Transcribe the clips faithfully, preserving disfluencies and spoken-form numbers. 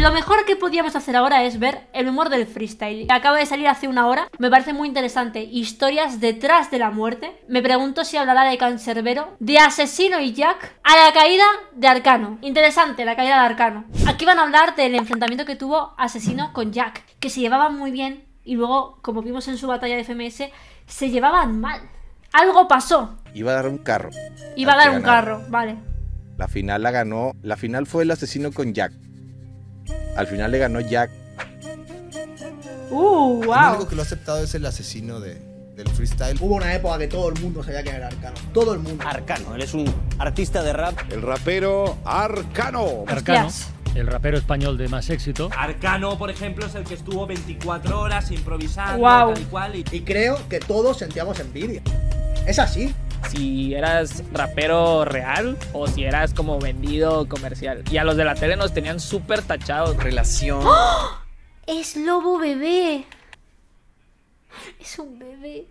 Lo mejor que podíamos hacer ahora es ver el humor del freestyle, que acaba de salir hace una hora. Me parece muy interesante. Historias detrás de la muerte. Me pregunto si hablará de Cancerbero, de Asesino y Jack, a la caída de Arcano. Interesante la caída de Arcano. Aquí van a hablar del enfrentamiento que tuvo Asesino con Jack, que se llevaban muy bien y luego, como vimos en su batalla de F M S, se llevaban mal. Algo pasó. Iba a dar un carro. Iba a dar un carro, vale. La final la ganó. La final fue el Asesino con Jack. Al final le ganó Jack. Uh, wow. Algo que lo ha aceptado es el asesino de, del freestyle. Hubo una época que todo el mundo sabía que era Arcano. Todo el mundo. Arcano, él es un artista de rap. El rapero Arcano. Arcano. El rapero español de más éxito. Arcano, por ejemplo, es el que estuvo veinticuatro horas improvisando. Wow. Tal y cual. Y... y creo que todos sentíamos envidia. Es así. Si eras rapero real o si eras como vendido comercial. Y a los de la tele nos tenían súper tachados. Relación. ¡Oh! Es Lobo bebé. Es un bebé.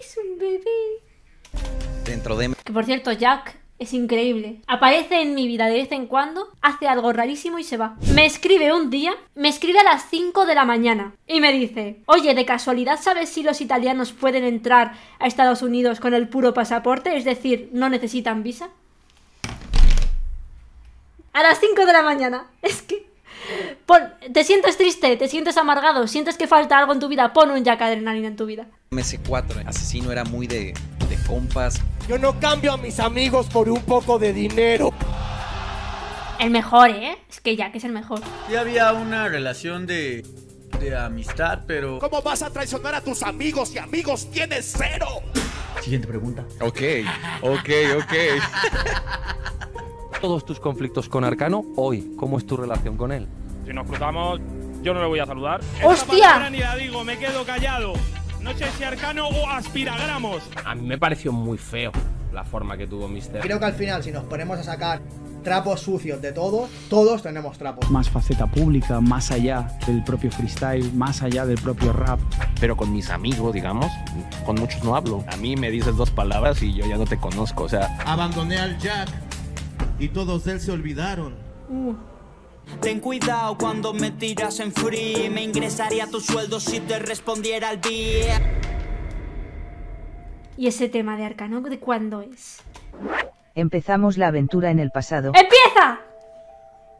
Es un bebé. Dentro de... Que por cierto, Jack es increíble. Aparece en mi vida de vez en cuando, hace algo rarísimo y se va. Me escribe un día, me escribe a las cinco de la mañana y me dice: oye, de casualidad, ¿sabes si los italianos pueden entrar a Estados Unidos con el puro pasaporte? Es decir, ¿no necesitan visa? A las cinco de la mañana. Es que... Pon, te sientes triste, te sientes amargado, sientes que falta algo en tu vida, pon un Jack Adrenalina en tu vida. M C cuatro, Asesino era muy de, de compas. Yo no cambio a mis amigos por un poco de dinero. El mejor, ¿eh? Es que Jack es el mejor. Sí había una relación de, de amistad, pero... ¿Cómo vas a traicionar a tus amigos si amigos tienes cero? Siguiente pregunta. Ok, ok, ok. Todos tus conflictos con Arcano, hoy, ¿cómo es tu relación con él? Si nos cruzamos, yo no le voy a saludar. ¡Hostia! Ni la digo, me quedo callado. No sé si Arcano o aspiragramos. A mí me pareció muy feo la forma que tuvo Mister. Creo que al final, si nos ponemos a sacar trapos sucios de todo, todos tenemos trapos. Más faceta pública, más allá del propio freestyle, más allá del propio rap. Pero con mis amigos, digamos, con muchos no hablo. A mí me dices dos palabras y yo ya no te conozco, o sea... Abandoné al Jack. Y todos él se olvidaron. Uh. Ten cuidado cuando me tiras en free. Me ingresaría a tu sueldo si te respondiera al día. ¿Y ese tema de Arcano de cuándo es? Empezamos la aventura en el pasado. ¡Empieza!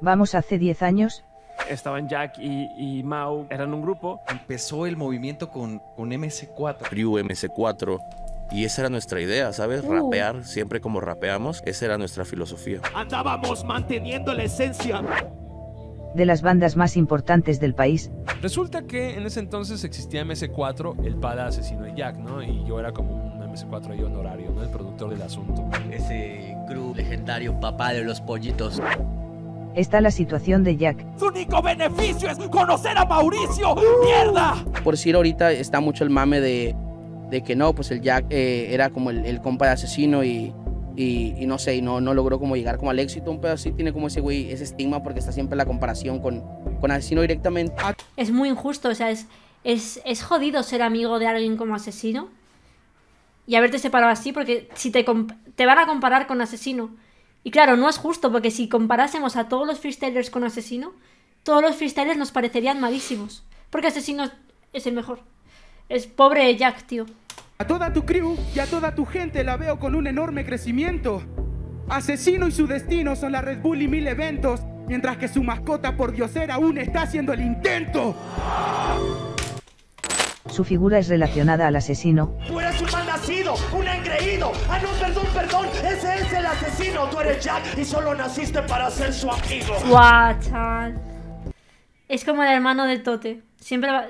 Vamos hace diez años. Estaban Jack y, y Mau, eran un grupo. Empezó el movimiento con, con M C cuatro. Crew M C cuatro. Y esa era nuestra idea, ¿sabes? Uh. Rapear, siempre como rapeamos, esa era nuestra filosofía. Andábamos manteniendo la esencia de las bandas más importantes del país. Resulta que en ese entonces existía M C cuatro, el Pada, Asesino y Jack, ¿no? Y yo era como un M C cuatro y honorario, ¿no? El productor del asunto. Ese crew legendario, papá de los pollitos. Está la situación de Jack. Su único beneficio es conocer a Mauricio, ¡mierda! Por decir, ahorita está mucho el mame de... de que no, pues el Jack eh, era como el, el compa de Asesino y, y, y no sé, y no, no logró como llegar como al éxito. Un pedo así tiene como ese güey, ese estigma, porque está siempre la comparación con, con Asesino directamente. Es muy injusto, o sea, es, es, es jodido ser amigo de alguien como Asesino y haberte separado así, porque si te, te van a comparar con Asesino. Y claro, no es justo, porque si comparásemos a todos los freestylers con Asesino, todos los freestylers nos parecerían malísimos, porque Asesino es el mejor. Es pobre Jack, tío. A toda tu crew y a toda tu gente la veo con un enorme crecimiento. Asesino y su destino son la Red Bull y mil eventos, mientras que su mascota por diosera aún está haciendo el intento. Su figura es relacionada al asesino. Tú eres un malnacido, un engreído. Ah, no, perdón, perdón. Ese es el asesino. Tú eres Jack y solo naciste para ser su amigo. Guachal. Es como el hermano del Tote. Siempre va,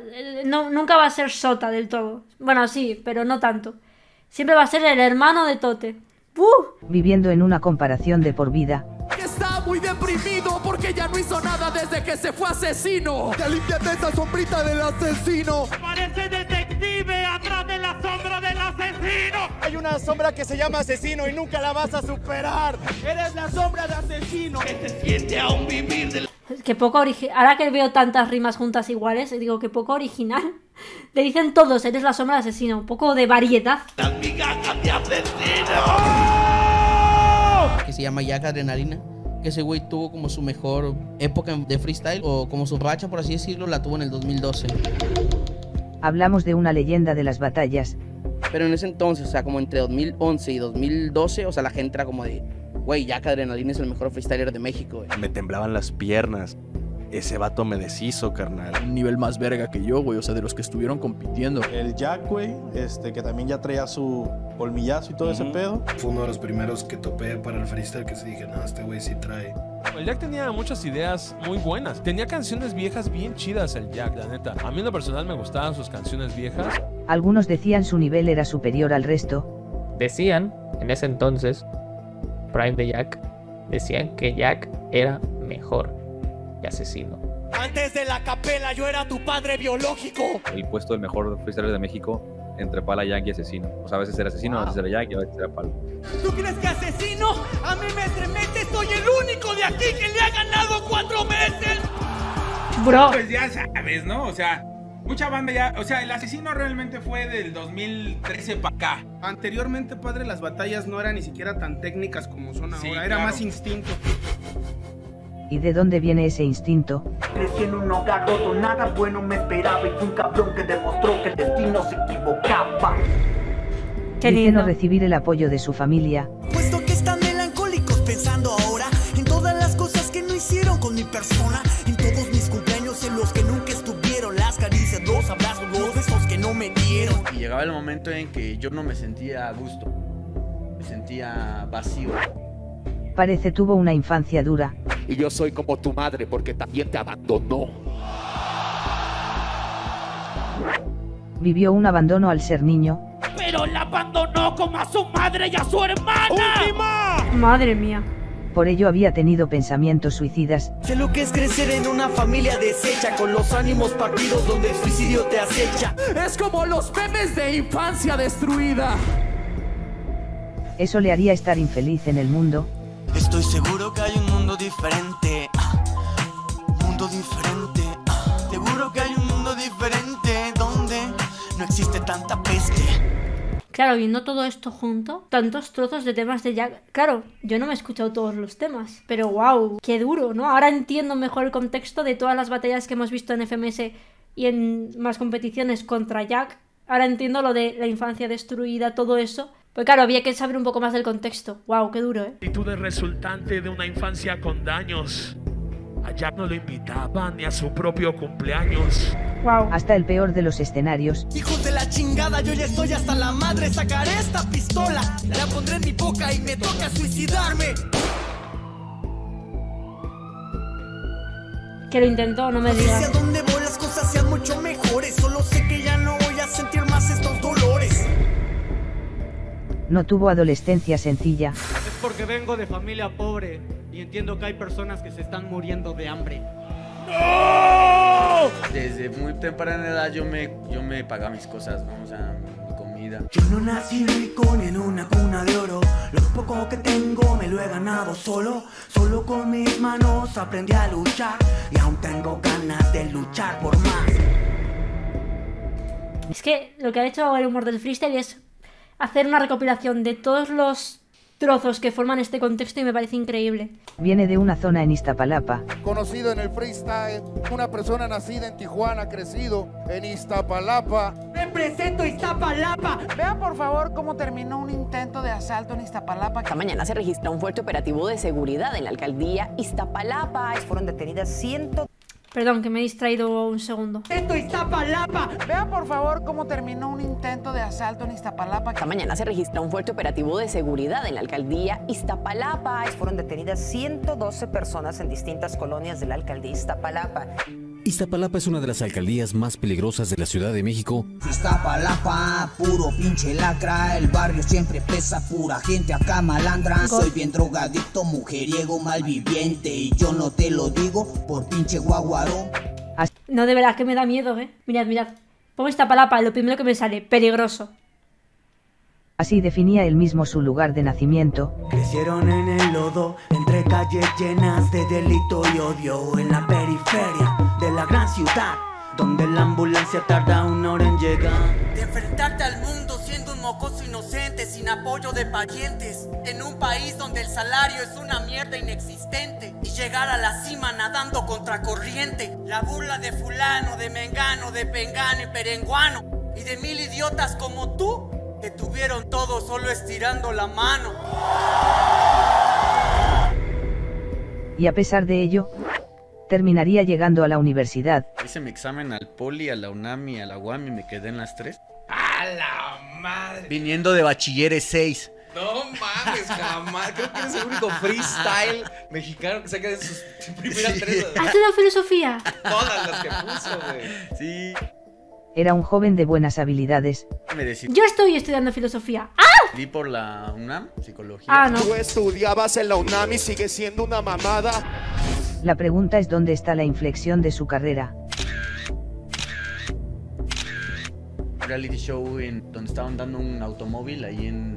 no, nunca va a ser Sota del todo. Bueno, sí, pero no tanto. Siempre va a ser el hermano de Tote. ¡Uh! Viviendo en una comparación de por vida. Está muy deprimido porque ya no hizo nada desde que se fue Asesino. ¡Ya límpiate esa sombrita del asesino! ¡Parece detective atrás de la sombra del asesino! Hay una sombra que se llama Asesino y nunca la vas a superar. ¡Eres la sombra de Asesino! ¿Qué te siente aún vivir de la... Que poco original. Ahora que veo tantas rimas juntas iguales, digo que poco original. Le dicen todos, eres la sombra de Asesino. Un poco de variedad. La amiga cambia de estilo. Que se llama Jack Adrenalina. que ese güey tuvo como su mejor época de freestyle, o como su racha, por así decirlo, la tuvo en el dos mil doce. Hablamos de una leyenda de las batallas. Pero en ese entonces, o sea, como entre dos mil once y dos mil doce, o sea, la gente era como de, güey, ya que Adrenalina es el mejor freestyler de México, güey. Me temblaban las piernas. Ese vato me deshizo, carnal. Un nivel más verga que yo, güey, o sea, de los que estuvieron compitiendo. El Jack, güey, este, que también ya traía su colmillazo y todo uh-huh. ese pedo. Fue uno de los primeros que topé para el freestyle, que se dije, no, este güey sí trae. El Jack tenía muchas ideas muy buenas. Tenía canciones viejas bien chidas el Jack, la neta. A mí en lo personal me gustaban sus canciones viejas. Algunos decían su nivel era superior al resto. Decían, en ese entonces, Prime de Jack, decían que Jack era mejor. Asesino. Antes de la capela yo era tu padre biológico. El puesto del mejor freestyler de México entre Pala, Jack y Asesino. O sea, a veces era Asesino, wow. a veces era Jack y a veces era Pala. ¿Tú crees que Asesino? A mí me estremece, soy el único de aquí que le ha ganado cuatro meses. Bro. Pues ya sabes, ¿no? O sea, mucha banda ya, o sea, el Asesino realmente fue del dos mil trece para acá. Anteriormente, padre, las batallas no eran ni siquiera tan técnicas como son sí, ahora, era claro. más instinto. ¿Y de dónde viene ese instinto? Crecí en un hogar todo nada bueno me esperaba y fue un cabrón que demostró que el destino se equivocaba. Dice no recibir el apoyo de su familia. Puesto que están melancólicos pensando ahora en todas las cosas que no hicieron con mi persona, en todos mis cumpleaños en los que nunca estuvieron, las caricias, los abrazos, los besos que no me dieron. Y llegaba el momento en que yo no me sentía a gusto, me sentía vacío. Parece tuvo una infancia dura. Y yo soy como tu madre porque también te abandonó. Vivió un abandono al ser niño. Pero la abandonó como a su madre y a su hermana. ¡Última! Madre mía. Por ello había tenido pensamientos suicidas. Sé lo que es crecer en una familia deshecha, con los ánimos partidos donde el suicidio te acecha. Es como los memes de infancia destruida. Eso le haría estar infeliz en el mundo. Estoy seguro que hay un mundo diferente, mundo diferente, seguro que hay un mundo diferente donde no existe tanta peste. Claro, viendo todo esto junto, tantos trozos de temas de Jack. Claro, yo no me he escuchado todos los temas, pero wow, qué duro, ¿no? Ahora entiendo mejor el contexto de todas las batallas que hemos visto en F M S y en más competiciones contra Jack. Ahora entiendo lo de la infancia destruida, todo eso. Pues claro, había que saber un poco más del contexto. Wow, qué duro, ¿eh? Actitudes resultante de una infancia con daños. A Jack no lo invitaban ni a su propio cumpleaños. Wow. Hasta el peor de los escenarios. Hijos de la chingada, yo ya estoy hasta la madre. Sacaré esta pistola, la pondré en mi boca y me toca suicidarme. Que lo intentó, no me digas. Hacia dónde voy, las cosas sean mucho mejores. Solo sé que ya no voy a sentir más estos dolores. No tuvo adolescencia sencilla. Es porque vengo de familia pobre y entiendo que hay personas que se están muriendo de hambre. ¡No! Desde muy temprana edad yo me, yo me pagaba mis cosas, ¿no? O sea, mi comida. Yo no nací rico ni en una cuna de oro. Lo poco que tengo me lo he ganado solo. Solo con mis manos aprendí a luchar y aún tengo ganas de luchar por más. Es que lo que ha hecho el humor del freestyle es hacer una recopilación de todos los trozos que forman este contexto y me parece increíble. Viene de una zona en Iztapalapa. Conocido en el freestyle, una persona nacida en Tijuana, crecido en Iztapalapa. ¡Represento Iztapalapa! Vean por favor cómo terminó un intento de asalto en Iztapalapa. Esta mañana se registró un fuerte operativo de seguridad en la alcaldía Iztapalapa. Fueron detenidas ciento... Perdón, que me he distraído un segundo. ¡Esto Iztapalapa! Vean por favor cómo terminó un intento de asalto en Iztapalapa. Esta mañana se registró un fuerte operativo de seguridad en la alcaldía Iztapalapa. Fueron detenidas ciento doce personas en distintas colonias de la alcaldía Iztapalapa. Iztapalapa es una de las alcaldías más peligrosas de la Ciudad de México. Iztapalapa, puro pinche lacra. El barrio siempre pesa, pura gente acá malandra. Soy bien drogadicto, mujeriego, malviviente. Y yo no te lo digo por pinche guaguarón. No, de verdad que me da miedo, eh. Mirad, mirad. Pongo Iztapalapa, lo primero que me sale, peligroso. Así definía él mismo su lugar de nacimiento. Crecieron en el lodo, entre calles llenas de delito y odio, en la periferia de la gran ciudad, donde la ambulancia tarda una hora en llegar. De enfrentarte al mundo siendo un mocoso inocente sin apoyo de parientes, en un país donde el salario es una mierda inexistente y llegar a la cima nadando contracorriente. La burla de fulano, de mengano, de pengano y perenguano, y de mil idiotas como tú que tuvieron todo solo estirando la mano. Y a pesar de ello, terminaría llegando a la universidad. Hice mi examen al Poli, a la UNAM y a la UAM y me quedé en las tres. ¡A la madre! Viniendo de Bachilleres seis. No mames, jamás. Creo que eres el único freestyle mexicano que saca de sus primeras sí. tres. Haz una filosofía. Todas las que puso, güey. Sí. Era un joven de buenas habilidades. Me decía, yo estoy estudiando filosofía. ¡Ah! Di por la UNAM, psicología. Ah, no. Tú estudiabas en la UNAM y sigue siendo una mamada. La pregunta es dónde está la inflexión de su carrera. Reality show en donde estaban dando un automóvil, ahí en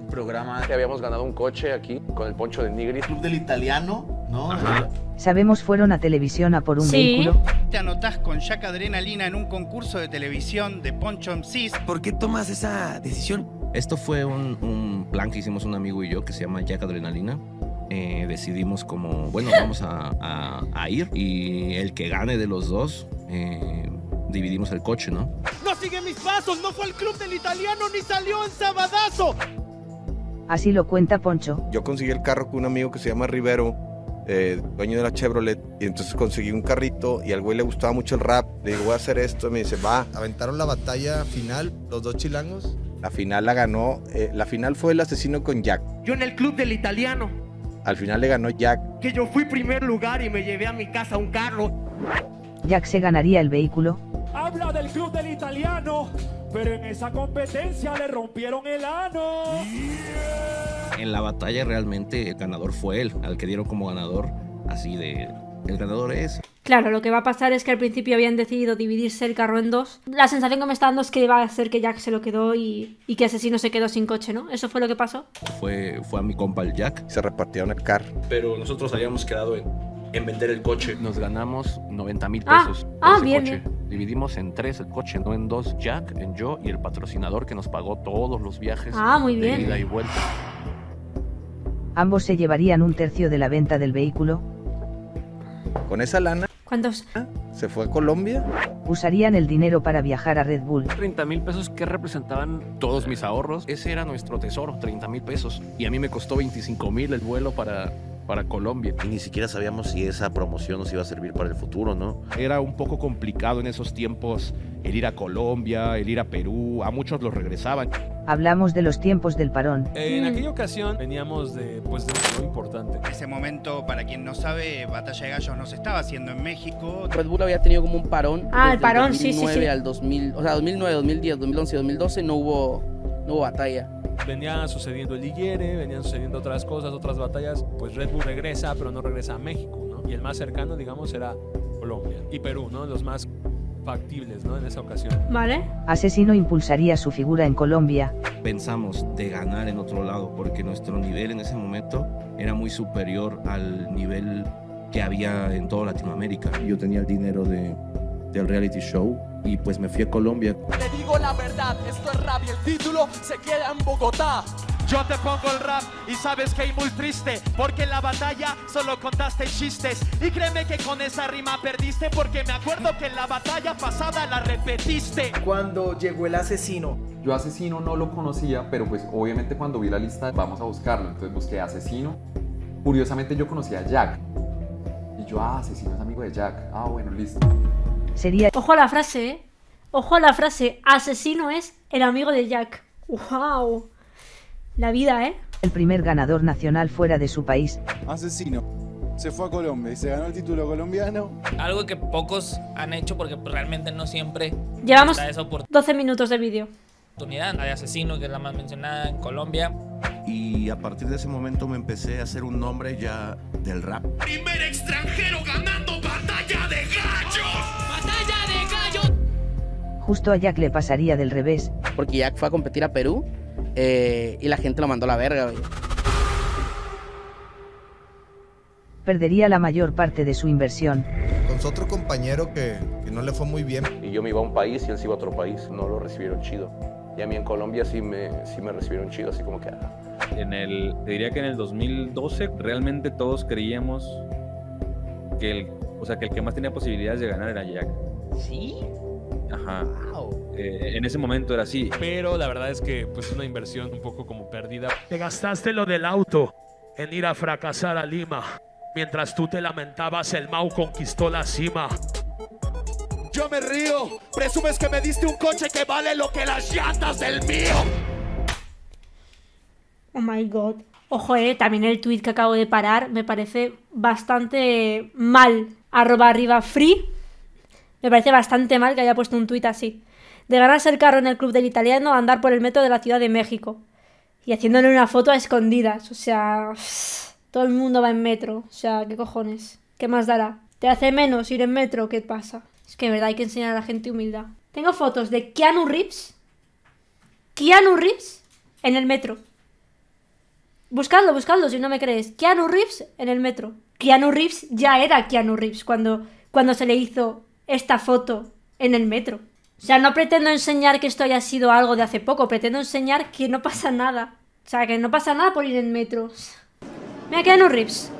un programa. Habíamos ganado un coche aquí con el Poncho de Nigri. Club del Italiano, ¿no? Ajá. Sabemos fueron a televisión a por un ¿sí? vehículo. Te anotás con Jack Adrenalina en un concurso de televisión de Poncho M C. ¿Por qué tomas esa decisión? Esto fue un, un plan que hicimos un amigo y yo que se llama Jack Adrenalina. Eh, decidimos como, bueno, vamos a, a, a ir y el que gane de los dos eh, dividimos el coche, ¿no? ¡No sigue mis pasos! ¡No fue al Club del Italiano ni salió en Sabadazo! Así lo cuenta Poncho. Yo conseguí el carro con un amigo que se llama Rivero, eh, dueño de la Chevrolet, y entonces conseguí un carrito y al güey le gustaba mucho el rap. Le digo, voy a hacer esto, y me dice, va. Aventaron la batalla final, los dos chilangos. La final la ganó, eh, la final fue el asesino con Jack. Yo en el Club del Italiano. Al final le ganó Jack. Que yo fui primer lugar y me llevé a mi casa un carro. Jack se ganaría el vehículo. Habla del Club del Italiano, pero en esa competencia le rompieron el ano. Yeah. En la batalla realmente el ganador fue él, al que dieron como ganador, así de... el ganador es... Claro, lo que va a pasar es que al principio habían decidido dividirse el carro en dos. La sensación que me está dando es que va a ser que Jack se lo quedó y, y que Asesino se quedó sin coche, ¿no? ¿Eso fue lo que pasó? Fue, fue a mi compa el Jack. Se repartieron el carro. Pero nosotros habíamos quedado en, en vender el coche. Nos ganamos noventa mil pesos. Ah, ah bien, coche. bien. Dividimos en tres el coche, no en dos. Jack, en yo y el patrocinador que nos pagó todos los viajes. Ah, muy bien. De ida y vuelta. Ambos se llevarían un tercio de la venta del vehículo. Con esa lana... ¿Cuántos? Se fue a Colombia. Usarían el dinero para viajar a Red Bull. treinta mil pesos que representaban todos mis ahorros. Ese era nuestro tesoro, treinta mil pesos. Y a mí me costó veinticinco mil el vuelo para, para Colombia. Y ni siquiera sabíamos si esa promoción nos iba a servir para el futuro, ¿no? Era un poco complicado en esos tiempos el ir a Colombia, el ir a Perú. A muchos los regresaban. Hablamos de los tiempos del parón. En aquella ocasión veníamos de, pues, de un parón importante. En ese momento, para quien no sabe, Batalla de Gallos no se estaba haciendo en México. Red Bull había tenido como un parón. Ah, el parón, sí, sí, sí. dos mil nueve al dos mil, o sea, dos mil nueve, dos mil diez, dos mil once, dos mil doce no hubo, no hubo batalla. Venía sucediendo el Higuere, venían sucediendo otras cosas, otras batallas. Pues Red Bull regresa, pero no regresa a México, ¿no? Y el más cercano, digamos, era Colombia y Perú, ¿no? Los más... factibles, ¿no? En esa ocasión. Vale. Asesino impulsaría su figura en Colombia. Pensamos de ganar en otro lado porque nuestro nivel en ese momento era muy superior al nivel que había en toda Latinoamérica. Yo tenía el dinero de, del reality show y pues me fui a Colombia. Te digo la verdad, esto es rap y el título se queda en Bogotá. Yo te pongo el rap y sabes que hay muy triste, porque en la batalla solo contaste chistes. Y créeme que con esa rima perdiste, porque me acuerdo que en la batalla pasada la repetiste. Cuando llegó el asesino. Yo Asesino no lo conocía, pero pues obviamente cuando vi la lista, vamos a buscarlo. Entonces busqué Asesino. Curiosamente yo conocía a Jack. Y yo, ah, Asesino es amigo de Jack. Ah, bueno, listo. Sería... Ojo a la frase, ¿eh? Ojo a la frase. Asesino es el amigo de Jack. ¡Wow! La vida, ¿eh? El primer ganador nacional fuera de su país. Asesino. Se fue a Colombia y se ganó el título colombiano. Algo que pocos han hecho porque realmente no siempre... Llevamos doce minutos de vídeo. Oportunidad de Asesino, que es la más mencionada en Colombia. Y a partir de ese momento me empecé a hacer un nombre ya del rap. Primer extranjero ganando Batalla de Gallos. ¡Batalla de Gallos! Justo a Jack le pasaría del revés. Porque Jack fue a competir a Perú. Eh, y la gente lo mandó a la verga, güey. Perdería la mayor parte de su inversión. Con otro compañero que, que no le fue muy bien. Y yo me iba a un país y él se iba a otro país. No lo recibieron chido. Y a mí en Colombia sí me, sí me recibieron chido, así como que... Ah. En el, te diría que en el dos mil doce realmente todos creíamos que el, o sea, que el que más tenía posibilidades de ganar era Jack. ¿Sí? Ajá. Wow. Eh, en ese momento era así. Pero la verdad es que pues una inversión un poco como perdida. Te gastaste lo del auto en ir a fracasar a Lima. Mientras tú te lamentabas, el Mau conquistó la cima. Yo me río, presumes que me diste un coche que vale lo que las llantas del mío. Oh my god. Ojo, eh, también el tweet que acabo de parar me parece bastante mal. Arroba arriba free. Me parece bastante mal que haya puesto un tweet así. De ganarse el carro en el club del italiano a andar por el metro de la Ciudad de México. Y haciéndole una foto a escondidas. O sea, todo el mundo va en metro. O sea, ¿qué cojones? ¿Qué más dará? ¿Te hace menos ir en metro? ¿Qué pasa? Es que de verdad hay que enseñar a la gente humildad. Tengo fotos de Keanu Reeves. Keanu Reeves en el metro. Buscadlo, buscadlo si no me crees. Keanu Reeves en el metro. Keanu Reeves ya era Keanu Reeves cuando, cuando se le hizo esta foto en el metro. O sea, no pretendo enseñar que esto haya sido algo de hace poco. Pretendo enseñar que no pasa nada. O sea, que no pasa nada por ir en metro. Mira, Keanu Reeves.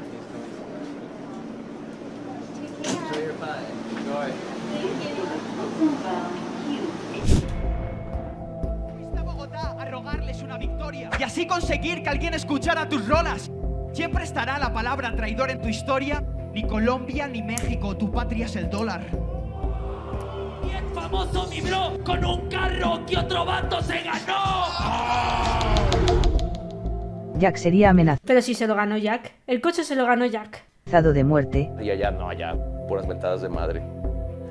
Y así conseguir que alguien escuchara tus rolas. Siempre estará la palabra traidor en tu historia. Ni Colombia ni México, tu patria es el dólar. Bien famoso mi bro, con un carro que otro vato se ganó. Jack sería amenazado. Pero si se lo ganó Jack, el coche se lo ganó Jack. De muerte. Y allá no, allá puras mentadas de madre.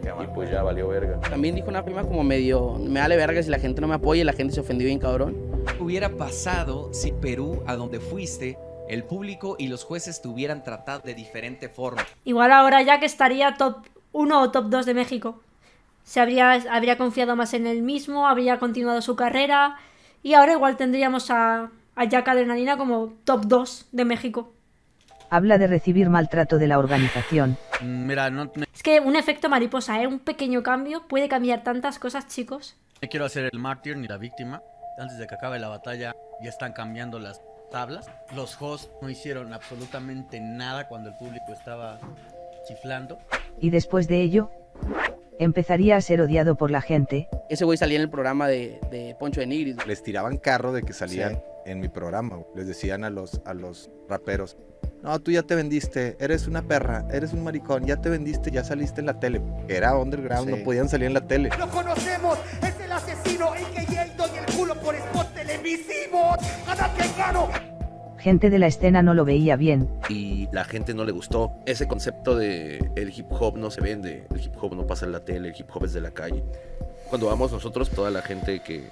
Y pues ya valió verga. También dijo una prima como medio, me vale verga si la gente no me apoya y la gente se ofendió bien cabrón. ¿Qué hubiera pasado si Perú, a donde fuiste, el público y los jueces te hubieran tratado de diferente forma? Igual ahora ya que estaría top uno o top dos de México. Se habría, habría confiado más en él mismo, habría continuado su carrera y ahora igual tendríamos a, a Jack Adrenalina como top dos de México. Habla de recibir maltrato de la organización. Mira, no... Es que un efecto mariposa, ¿eh? Un pequeño cambio puede cambiar tantas cosas, chicos. No quiero hacer el mártir ni la víctima. Antes de que acabe la batalla ya están cambiando las tablas. Los hosts no hicieron absolutamente nada cuando el público estaba chiflando. Y después de ello, empezaría a ser odiado por la gente. Ese güey salía en el programa de, de Poncho de Nigris. Les tiraban carro de que salían, sí, en mi programa. Les decían a los, a los raperos: no, tú ya te vendiste, eres una perra, eres un maricón, ya te vendiste, ya saliste en la tele. Era underground, sí, no podían salir en la tele. ¡Lo conocemos! ¡Es el asesino, el que yeldo y el culo por spot televisivo! ¡Ándate, gano! Gente de la escena no lo veía bien. Y la gente no le gustó. Ese concepto de el hip hop no se vende, el hip hop no pasa en la tele, el hip hop es de la calle. Cuando vamos nosotros, toda la gente que...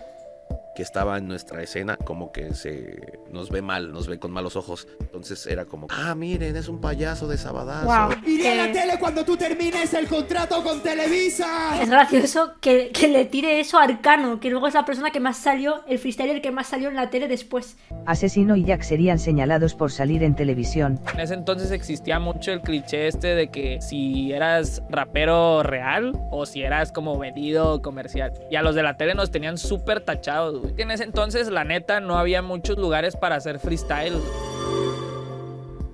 que estaba en nuestra escena, como que se nos ve mal, nos ve con malos ojos. Entonces era como, ah, miren, es un payaso de Sabadazo. Wow. Iré a la tele cuando tú termines el contrato con Televisa. Es gracioso que, que le tire eso a Arcano, que luego es la persona que más salió, el freestyler que más salió en la tele después. Asesino y Jack serían señalados por salir en televisión. En ese entonces existía mucho el cliché este de que si eras rapero real o si eras como vendido comercial. Y a los de la tele nos tenían súper tachados. En ese entonces, la neta, no había muchos lugares para hacer freestyle.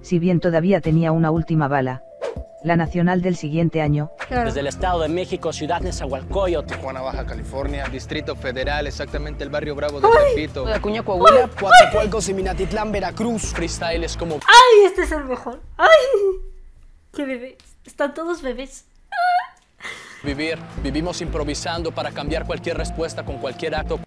Si bien todavía tenía una última bala, la nacional del siguiente año... Claro. Desde el Estado de México, Ciudad Nezahualcóyotl, Tijuana, Baja California, Distrito Federal, exactamente el barrio bravo de Tepito, de Acuña, Coahuila, Coatzacoalcos y Minatitlán, Veracruz. Freestyle es como... ¡Ay, este es el mejor! ¡Ay! ¡Qué bebés! Están todos bebés. Vivir. Vivimos improvisando para cambiar cualquier respuesta con cualquier acto.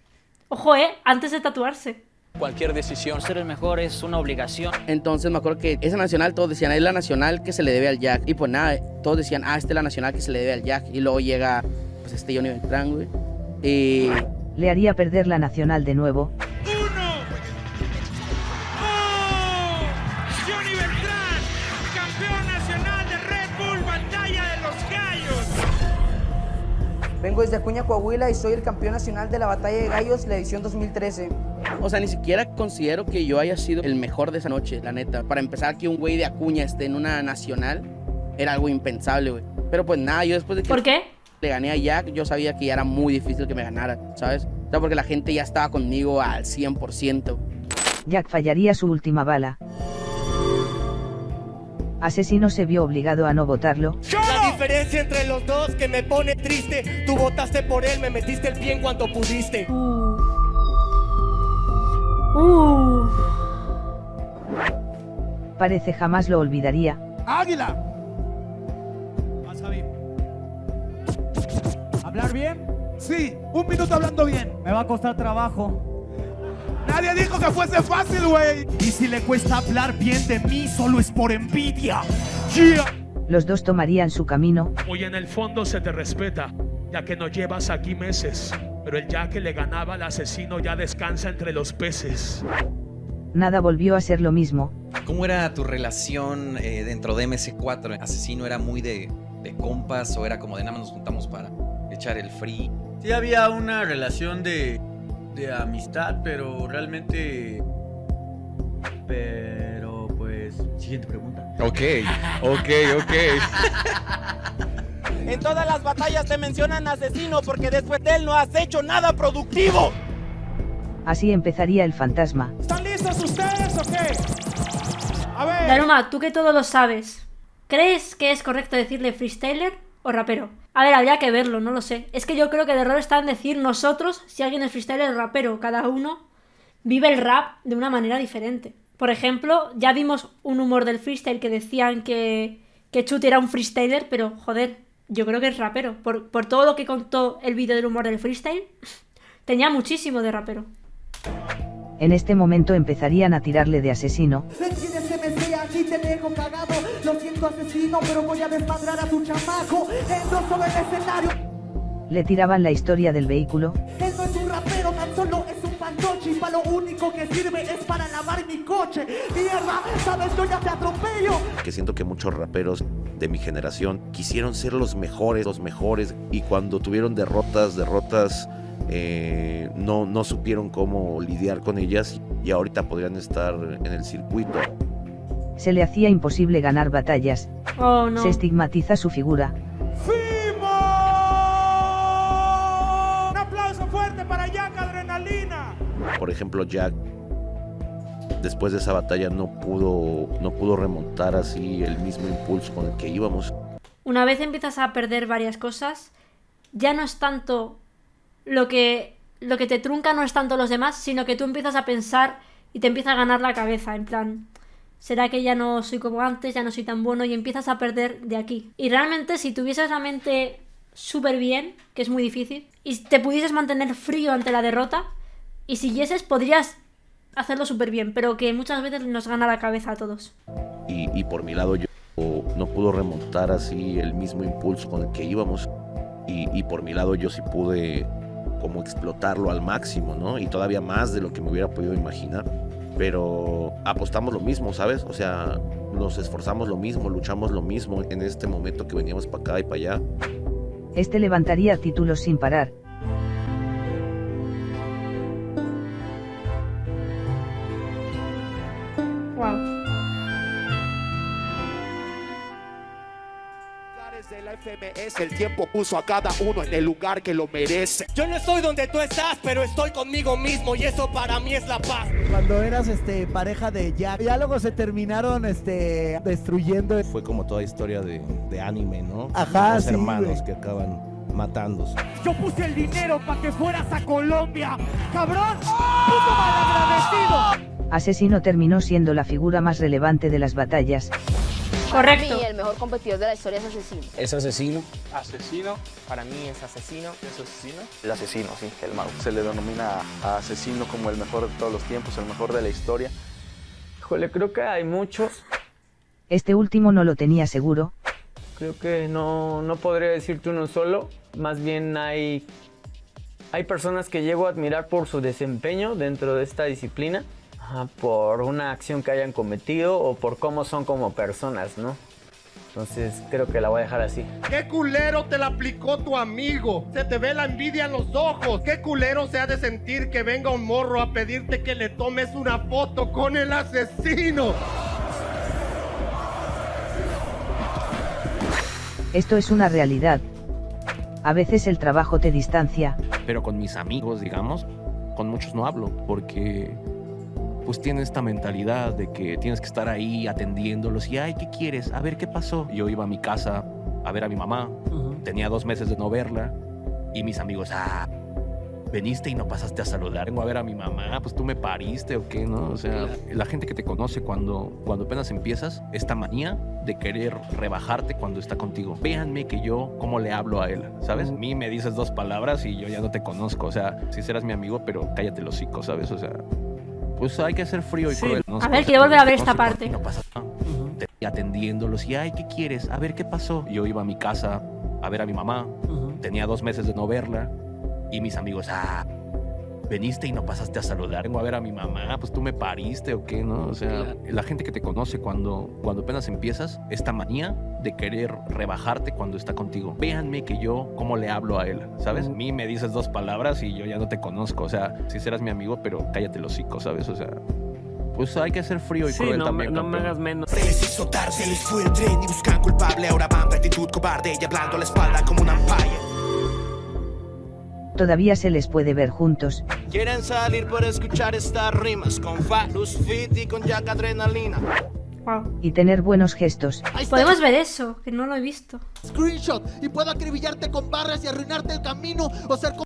Ojo, eh, antes de tatuarse. Cualquier decisión, ser el mejor es una obligación. Entonces me acuerdo que esa nacional todos decían, es la nacional que se le debe al Jack. Y pues nada, todos decían, ah, esta es la nacional que se le debe al Jack. Y luego llega, pues este Johnny Beltrán, güey. Y... le haría perder la nacional de nuevo. ¡Uno! ¡Oh! ¡Johnny Beltrán! ¡Campeón nacional de Red Bull, batalla de los gallos! Vengo desde Acuña, Coahuila y soy el campeón nacional de la Batalla de Gallos, la edición dos mil trece. O sea, ni siquiera considero que yo haya sido el mejor de esa noche, la neta. Para empezar, que un güey de Acuña esté en una nacional era algo impensable, güey. Pero pues nada, yo después de que... ¿Por qué? Le gané a Jack, yo sabía que ya era muy difícil que me ganara, ¿sabes? No, porque la gente ya estaba conmigo al cien por ciento. Jack fallaría su última bala. Asesino se vio obligado a no votarlo. La diferencia entre los dos que me pone triste. Tú votaste por él, me metiste el pie en cuanto pudiste. Uh. Uh. Parece jamás lo olvidaría. ¡Águila! Vas, Javi. ¿Hablar bien? Sí, un minuto hablando bien. Me va a costar trabajo. Nadie dijo que fuese fácil, güey. Y si le cuesta hablar bien de mí, solo es por envidia. Yeah. Los dos tomarían su camino. Muy en el fondo se te respeta, ya que no llevas aquí meses. Pero el ya que le ganaba al asesino ya descansa entre los peces. Nada volvió a ser lo mismo. ¿Cómo era tu relación eh, dentro de M S cuatro? ¿El asesino era muy de, de compas o era como de nada más nos juntamos para echar el free? Sí, había una relación de... de amistad, pero realmente... Pero pues... Siguiente pregunta. Ok, ok, ok. En todas las batallas te mencionan asesino porque después de él no has hecho nada productivo. Así empezaría el fantasma. ¿Están listos ustedes o qué? A ver... Daruma, tú que todo lo sabes, ¿crees que es correcto decirle freestyler o rapero? A ver, habría que verlo, no lo sé. Es que yo creo que el error está en decir nosotros si alguien es freestyler o rapero. Cada uno vive el rap de una manera diferente. Por ejemplo, ya vimos un humor del freestyle que decían que, que Chute era un freestyler, pero joder, yo creo que es rapero. Por, por todo lo que contó el vídeo del humor del freestyle, tenía muchísimo de rapero. En este momento empezarían a tirarle de asesino. Aquí te dejo cagado, lo siento asesino, pero voy a desmadrar a tu chamaco, él no solo el escenario. Le tiraban la historia del vehículo. Él no es un rapero, tan solo es un fantoche, y para lo único que sirve es para lavar mi coche. Mierda, sabes, yo ya te atropello. Que siento que muchos raperos de mi generación quisieron ser los mejores, los mejores, y cuando tuvieron derrotas, derrotas... Eh, no, no supieron cómo lidiar con ellas, y ahorita podrían estar en el circuito. Se le hacía imposible ganar batallas. Oh, no. Se estigmatiza su figura. ¡Fimo! ¡Un aplauso fuerte para Jack Adrenalina! Por ejemplo, Jack, después de esa batalla, no pudo, no pudo remontar así el mismo impulso con el que íbamos. Una vez empiezas a perder varias cosas, ya no es tanto lo que, lo que te trunca, no es tanto los demás, sino que tú empiezas a pensar y te empieza a ganar la cabeza, en plan... ¿Será que ya no soy como antes, ya no soy tan bueno? Y empiezas a perder de aquí. Y realmente si tuvieses la mente súper bien, que es muy difícil, y te pudieses mantener frío ante la derrota, y siguieses, podrías hacerlo súper bien, pero que muchas veces nos gana la cabeza a todos. Y, y por mi lado yo no pude remontar así el mismo impulso con el que íbamos, y, y por mi lado yo sí pude como explotarlo al máximo, ¿no? Y todavía más de lo que me hubiera podido imaginar. Pero apostamos lo mismo, ¿sabes? O sea, nos esforzamos lo mismo, luchamos lo mismo en este momento que veníamos para acá y para allá. Este levantaría títulos sin parar. Wow. F M S, el tiempo puso a cada uno en el lugar que lo merece. Yo no estoy donde tú estás, pero estoy conmigo mismo y eso para mí es la paz. Cuando eras este, pareja de Jack, diálogos se terminaron este, destruyendo. Fue como toda historia de, de anime, ¿no? Ajá, los sí, hermanos wey, que acaban matándose. Yo puse el dinero para que fueras a Colombia, cabrón. ¡Oh! Puto malagradecido. Asesino terminó siendo la figura más relevante de las batallas. Correcto. Y el mejor competidor de la historia es asesino. Es asesino. Asesino. Para mí es asesino. ¿Es asesino? El asesino, sí, el mago. Se le denomina a asesino como el mejor de todos los tiempos, el mejor de la historia. Híjole, creo que hay muchos. Este último no lo tenía seguro. Creo que no, no podría decirte uno solo. Más bien hay, hay personas que llego a admirar por su desempeño dentro de esta disciplina, por una acción que hayan cometido o por cómo son como personas, ¿no? Entonces creo que la voy a dejar así. ¡Qué culero te la aplicó tu amigo! ¡Se te ve la envidia en los ojos! ¡Qué culero se ha de sentir que venga un morro a pedirte que le tomes una foto con el asesino! Esto es una realidad. a veces el trabajo te distancia. Pero con mis amigos, digamos, con muchos no hablo, porque pues tienen esta mentalidad de que tienes que estar ahí atendiéndolos y, ay, ¿qué quieres? A ver, ¿qué pasó? Yo iba a mi casa a ver a mi mamá, uh-huh. tenía dos meses de no verla y mis amigos, ah, veniste y no pasaste a saludar, vengo a ver a mi mamá, pues tú me pariste o qué, ¿no? O sea, la gente que te conoce cuando, cuando apenas empiezas, esta manía de querer rebajarte cuando está contigo. Véanme que yo, ¿cómo le hablo a él? ¿Sabes? A mí me dices dos palabras y yo ya no te conozco, o sea, si serás mi amigo, pero cállate el hocico, ¿sabes? O sea, pues hay que ser frío y sí. cruel. No a ver, quiero volver a ver esta parte. No pasa nada. Uh-huh. Atendiéndolos y, ay, ¿qué quieres? A ver, ¿qué pasó? Yo iba a mi casa a ver a mi mamá, uh-huh. tenía dos meses de no verla. Y mis amigos, ah, veniste y no pasaste a saludar. Vengo a ver a mi mamá, pues tú me pariste o qué, ¿no? O sea, la gente que te conoce cuando, cuando apenas empiezas, esta manía de querer rebajarte cuando está contigo. Véanme que yo, ¿cómo le hablo a él? ¿Sabes? A mí me dices dos palabras y yo ya no te conozco. O sea, si serás mi amigo, pero cállate el hocico, ¿sabes? O sea, pues hay que ser frío y sí, cruel no, también. No campeón. Me hagas menos. Se les hizo tarde, se les fue el tren y buscan culpable. Ahora van de actitud cobarde y hablando a la espalda como una ampalla. Todavía se les puede ver juntos. Quieren salir por escuchar estas rimas con Falus Fit y con Jack Adrenalina. Wow. Y tener buenos gestos. Podemos ver eso, que no lo he visto. Screenshot y puedo acribillarte con barras y arruinarte el camino o ser con...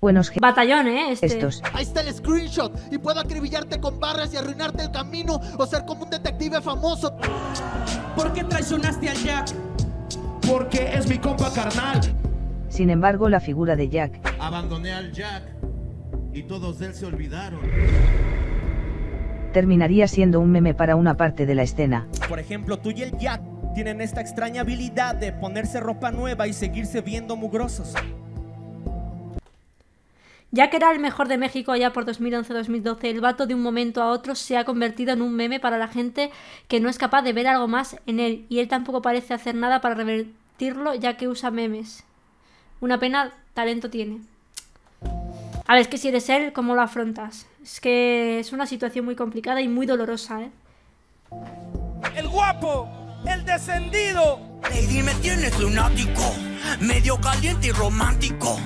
Buenos gestos. Batallón, eh, este. Gestos. Ahí está el screenshot y puedo acribillarte con barras y arruinarte el camino o ser como un detective famoso. ¿Por qué traicionaste a Jack? Porque es mi compa carnal. Sin embargo, la figura de Jack. Abandoné al Jack y todos de él se olvidaron. Terminaría siendo un meme para una parte de la escena. Por ejemplo, tú y el Jack tienen esta extraña habilidad de ponerse ropa nueva y seguirse viendo mugrosos. Ya que era el mejor de México allá por dos mil once dos mil doce, el vato de un momento a otro se ha convertido en un meme para la gente que no es capaz de ver algo más en él, y él tampoco parece hacer nada para revertirlo ya que usa memes. Una pena, talento tiene. A ver, es que si eres él, ¿cómo lo afrontas? Es que es una situación muy complicada y muy dolorosa, ¿eh? El guapo, el descendido. Lady, me tienes lunático, medio caliente y romántico.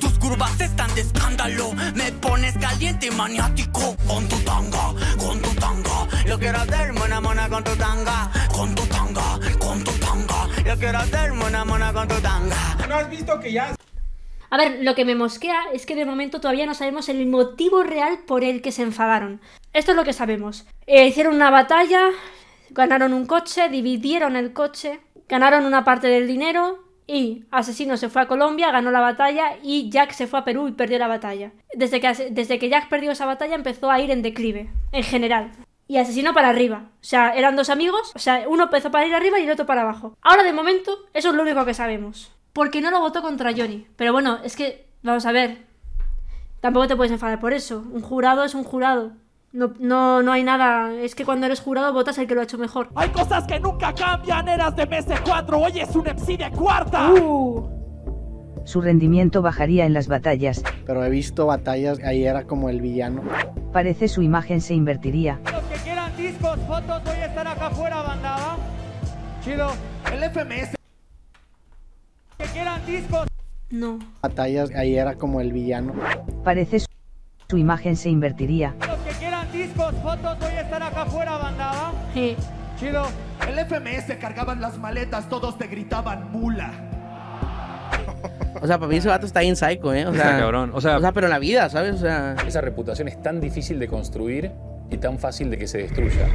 Tus curvas están de escándalo, me pones caliente y maniático. Con tu tanga, con tu tanga, lo quiero hacer mona mona con tu tanga. Con tu tanga, con tu tanga, yo quiero hacer mona mona con tu tanga. ¿No has visto que ya...? A ver, lo que me mosquea es que de momento todavía no sabemos el motivo real por el que se enfadaron. Esto es lo que sabemos. Eh, hicieron una batalla, ganaron un coche, dividieron el coche, ganaron una parte del dinero y Asesino se fue a Colombia, ganó la batalla y Jack se fue a Perú y perdió la batalla. Desde que, desde que Jack perdió esa batalla empezó a ir en declive, en general. Y Asesino para arriba. O sea, eran dos amigos. O sea, uno empezó para ir arriba y el otro para abajo. Ahora, de momento, eso es lo único que sabemos. Porque no lo votó contra Johnny. Pero bueno, es que, vamos a ver. Tampoco te puedes enfadar por eso. Un jurado es un jurado. No, no, no hay nada. Es que cuando eres jurado votas al que lo ha hecho mejor. Hay cosas que nunca cambian. Eras de M S cuatro. Hoy es un M C de cuarta. Uh. Su rendimiento bajaría en las batallas. Pero he visto batallas, ahí era como el villano. Parece su imagen se invertiría. Los que quieran discos, fotos, hoy están acá afuera, banda, ¿va? Chido. El F M S. Los que quieran discos. No. Batallas, ahí era como el villano. Parece su, su imagen se invertiría. Los que quieran discos, fotos, hoy están acá afuera, banda, ¿va? Sí. Chido. El F M S cargaban las maletas, todos te gritaban mula. O sea, para mí ese vato está bien psycho, ¿eh? O sea, está cabrón. O sea, o sea, pero la vida, ¿sabes? O sea... Esa reputación es tan difícil de construir y tan fácil de que se destruya.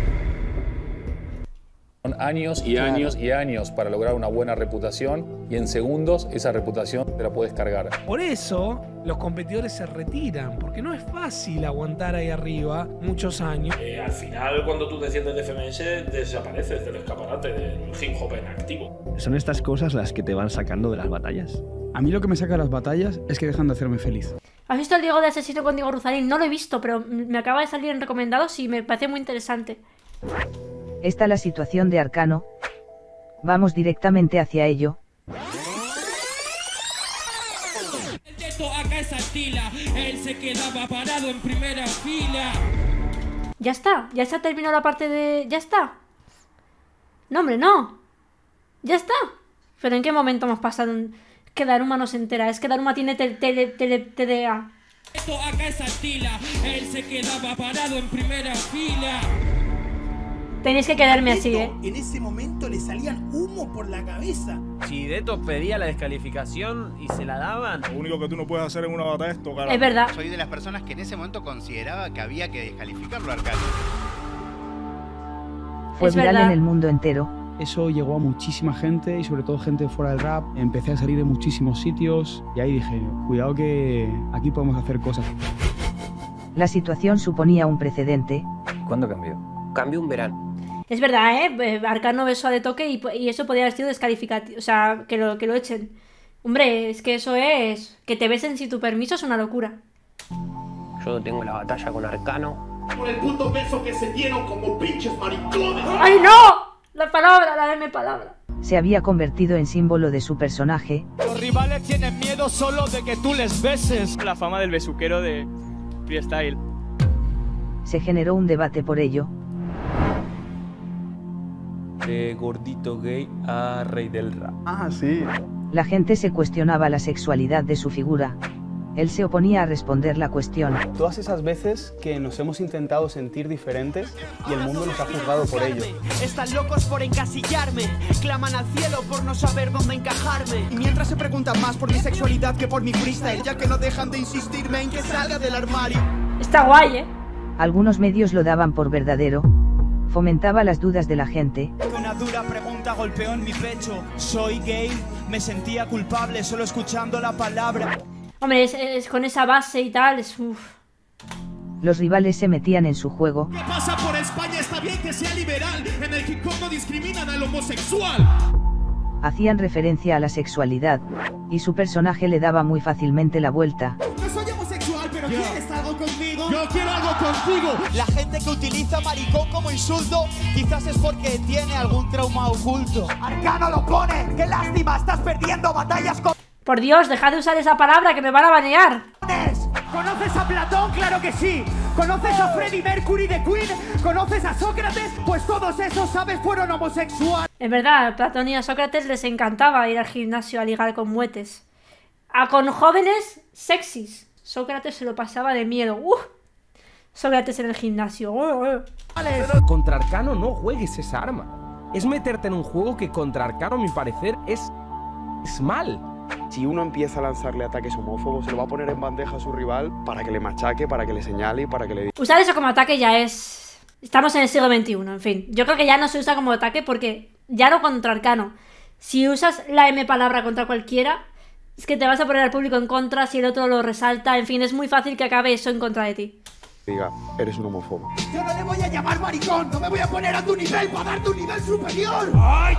Son años y claro. años y años para lograr una buena reputación y en segundos esa reputación te la puedes cargar. Por eso los competidores se retiran, porque no es fácil aguantar ahí arriba muchos años. Eh, al final, cuando tú te sientes de F M S, desapareces del escaparate del hip hop en activo. Son estas cosas las que te van sacando de las batallas. A mí lo que me saca de las batallas es que dejan de hacerme feliz. ¿Has visto el Diego de Asesino con Diego Ruzarín? No lo he visto, pero me acaba de salir en recomendados y me parece muy interesante. Está la situación de Arcano. Vamos directamente hacia ello. El teto acá es Attila. Él se quedaba parado en primera fila. Ya está, ya se ha terminado la parte de... Ya está. No, hombre, no. Ya está. Pero ¿en qué momento hemos pasado en que Daruma nos entera? Es que Daruma tiene T D A. Esto acá es Attila. Él se quedaba parado en primera fila. Tenéis que quedarme así, ¿eh? En ese momento le salían humo por la cabeza. Si Deto pedía la descalificación y se la daban... Lo único que tú no puedes hacer en una batalla es tocar... Es verdad. Soy de las personas que en ese momento consideraba que había que descalificarlo al calcio. Fue viral en el mundo entero. Eso llegó a muchísima gente y sobre todo gente de fuera del rap. Empecé a salir de muchísimos sitios y ahí dije, cuidado que aquí podemos hacer cosas. La situación suponía un precedente. ¿Cuándo cambió? Cambió un verano. Es verdad, ¿eh? Arcano besó a De Toque y, y eso podría haber sido descalificativo. O sea, que lo, que lo echen. Hombre, es que eso es... Que te besen sin tu permiso es una locura. Yo tengo la batalla con Arcano. Por el puto beso que se dieron como pinches maricones. ¡Ay, no! La palabra, la M palabra. Se había convertido en símbolo de su personaje. Los rivales tienen miedo solo de que tú les beses. La fama del besuquero de freestyle. Se generó un debate por ello. De gordito gay a rey del rap. Ah, sí. La gente se cuestionaba la sexualidad de su figura. Él se oponía a responder la cuestión. Todas esas veces que nos hemos intentado sentir diferentes y el mundo nos ha juzgado por ello. Están locos por encasillarme, claman al cielo por no saber dónde encajarme. Y mientras se preguntan más por mi sexualidad que por mi freestyle, ya que no dejan de insistirme en que salga del armario. Está guay, ¿eh? Algunos medios lo daban por verdadero. Fomentaba las dudas de la gente. Una dura pregunta golpeó en mi pecho. Soy gay, me sentía culpable solo escuchando la palabra. Hombre, es, es con esa base y tal, es uff. Los rivales se metían en su juego. ¿Qué pasa por España? Está bien que sea liberal. En el hip hop no discriminan al homosexual. Hacían referencia a la sexualidad y su personaje le daba muy fácilmente la vuelta. No soy homosexual, pero yo. ¿Quieres algo conmigo? Yo quiero algo contigo. La gente que utiliza maricón como insulto quizás es porque tiene algún trauma oculto. Arcano lo pone. ¡Qué lástima! Estás perdiendo batallas con... Por Dios, dejad de usar esa palabra que me van a banear. ¿Conoces a Platón? Claro que sí. ¿Conoces a Freddie Mercury de Queen? ¿Conoces a Sócrates? Pues todos esos, ¿sabes? Fueron homosexuales. Es verdad, a Platón y a Sócrates les encantaba ir al gimnasio a ligar con muetes. A con jóvenes sexys. Sócrates se lo pasaba de miedo. ¡Uf! Sócrates en el gimnasio. ¡Oh, oh! Contra Arcano no juegues esa arma. Es meterte en un juego que contra Arcano, a mi parecer, es... es mal. Si uno empieza a lanzarle ataques homófobos, se lo va a poner en bandeja a su rival para que le machaque, para que le señale y para que le diga. Usar eso como ataque ya es... Estamos en el siglo veintiuno, en fin. Yo creo que ya no se usa como ataque porque ya no contra Arcano. Si usas la M palabra contra cualquiera, es que te vas a poner al público en contra si el otro lo resalta. En fin, es muy fácil que acabe eso en contra de ti. Diga, eres un homófobo. Yo no le voy a llamar maricón, no me voy a poner a tu nivel para darte un nivel superior. ¡Ay!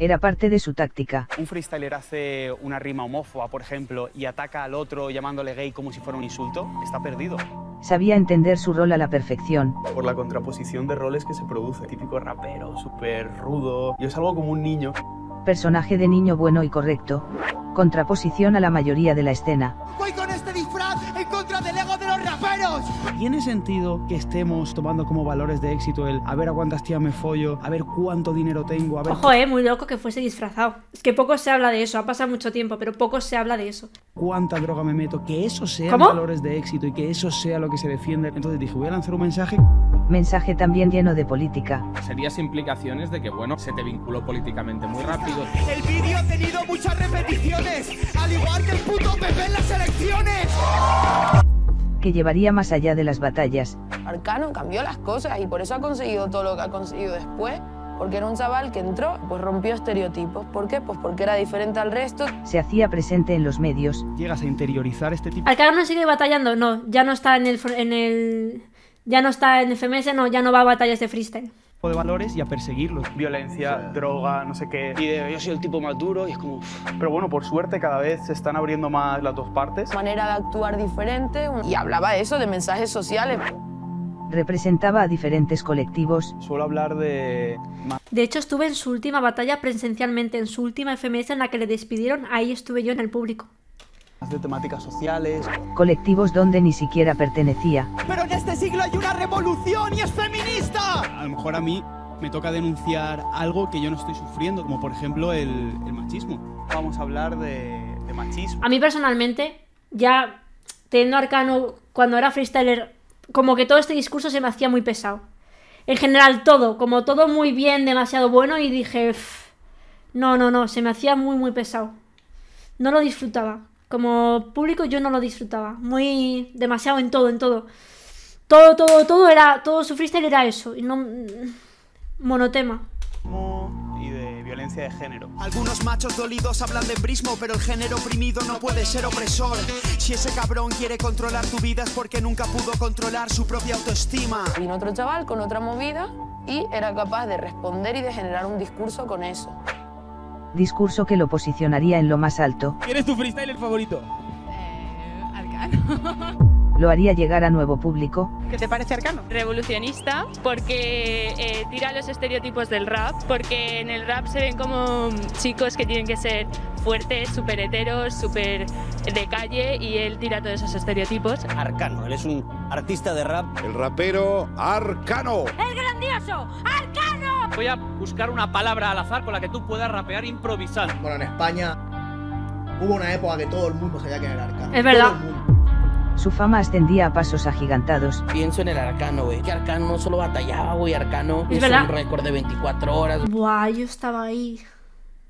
Era parte de su táctica. Un freestyler hace una rima homófoba, por ejemplo, y ataca al otro llamándole gay como si fuera un insulto, está perdido. Sabía entender su rol a la perfección. Por la contraposición de roles que se produce. Típico rapero, súper rudo. Yo salgo como un niño. Personaje de niño bueno y correcto. Contraposición a la mayoría de la escena. Voy con este disfraz en contra del ego de los raperos. ¿Tiene sentido que estemos tomando como valores de éxito el a ver a cuántas tías me follo, a ver cuánto dinero tengo, a ver... Ojo, eh, muy loco que fuese disfrazado. Es que poco se habla de eso, ha pasado mucho tiempo, pero poco se habla de eso. ¿Cuánta droga me meto? Que eso sean ¿Cómo? valores de éxito y que eso sea lo que se defiende. Entonces dije, voy a lanzar un mensaje. Mensaje también lleno de política. Serías implicaciones de que, bueno, se te vinculó políticamente muy rápido. El vídeo ha tenido muchas repeticiones, al igual que el puto Pepe en las elecciones. Que llevaría más allá de las batallas. Arcano cambió las cosas y por eso ha conseguido todo lo que ha conseguido después. Porque era un chaval que entró, pues rompió estereotipos. ¿Por qué? Pues porque era diferente al resto. Se hacía presente en los medios. Llegas a interiorizar este tipo... Arcano sigue batallando, no, ya no está en el... En el... Ya no está en F M S, no, ya no va a batallas de freestyle. De valores y a perseguirlos. Violencia, sí. Droga, no sé qué. Y de, yo soy el tipo más duro y es como... Uff. Pero bueno, por suerte cada vez se están abriendo más las dos partes. Manera de actuar diferente y hablaba de eso, de mensajes sociales. Representaba a diferentes colectivos. Suelo hablar de... De hecho estuve en su última batalla presencialmente, en su última F M S en la que le despidieron, ahí estuve yo en el público. De temáticas sociales. Colectivos donde ni siquiera pertenecía. Pero en este siglo hay una revolución y es feminista. A lo mejor a mí me toca denunciar algo que yo no estoy sufriendo, como por ejemplo el, el machismo. Vamos a hablar de, de machismo. A mí personalmente, ya teniendo Arcano cuando era freestyler, como que todo este discurso se me hacía muy pesado. En general todo, como todo muy bien, demasiado bueno, y dije... No, no, no, se me hacía muy, muy pesado. No lo disfrutaba. Como público yo no lo disfrutaba. Muy... demasiado en todo, en todo. Todo, todo, todo era... Todo su freestyle era eso. Y no... monotema. Y de violencia de género. Algunos machos dolidos hablan de brismo, pero el género oprimido no puede ser opresor. Si ese cabrón quiere controlar tu vida es porque nunca pudo controlar su propia autoestima. Vino otro chaval con otra movida y era capaz de responder y de generar un discurso con eso. Discurso que lo posicionaría en lo más alto. ¿Quién es tu freestyler favorito? Eh, Arcano. Lo haría llegar a nuevo público. ¿Qué te parece Arcano? Revolucionista, porque eh, tira los estereotipos del rap, porque en el rap se ven como chicos que tienen que ser fuertes, súper heteros, súper de calle, y él tira todos esos estereotipos. Arcano, él es un artista de rap. El rapero Arcano. ¡El grandioso Arcano! Voy a buscar una palabra al azar con la que tú puedas rapear improvisando. Bueno, en España hubo una época que todo el mundo sabía que era Arcano. Es verdad. Su fama ascendía a pasos agigantados. Pienso en el Arcano, güey. Que Arcano no solo batallaba, güey. Arcano hizo un récord de veinticuatro horas. Buah, yo estaba ahí.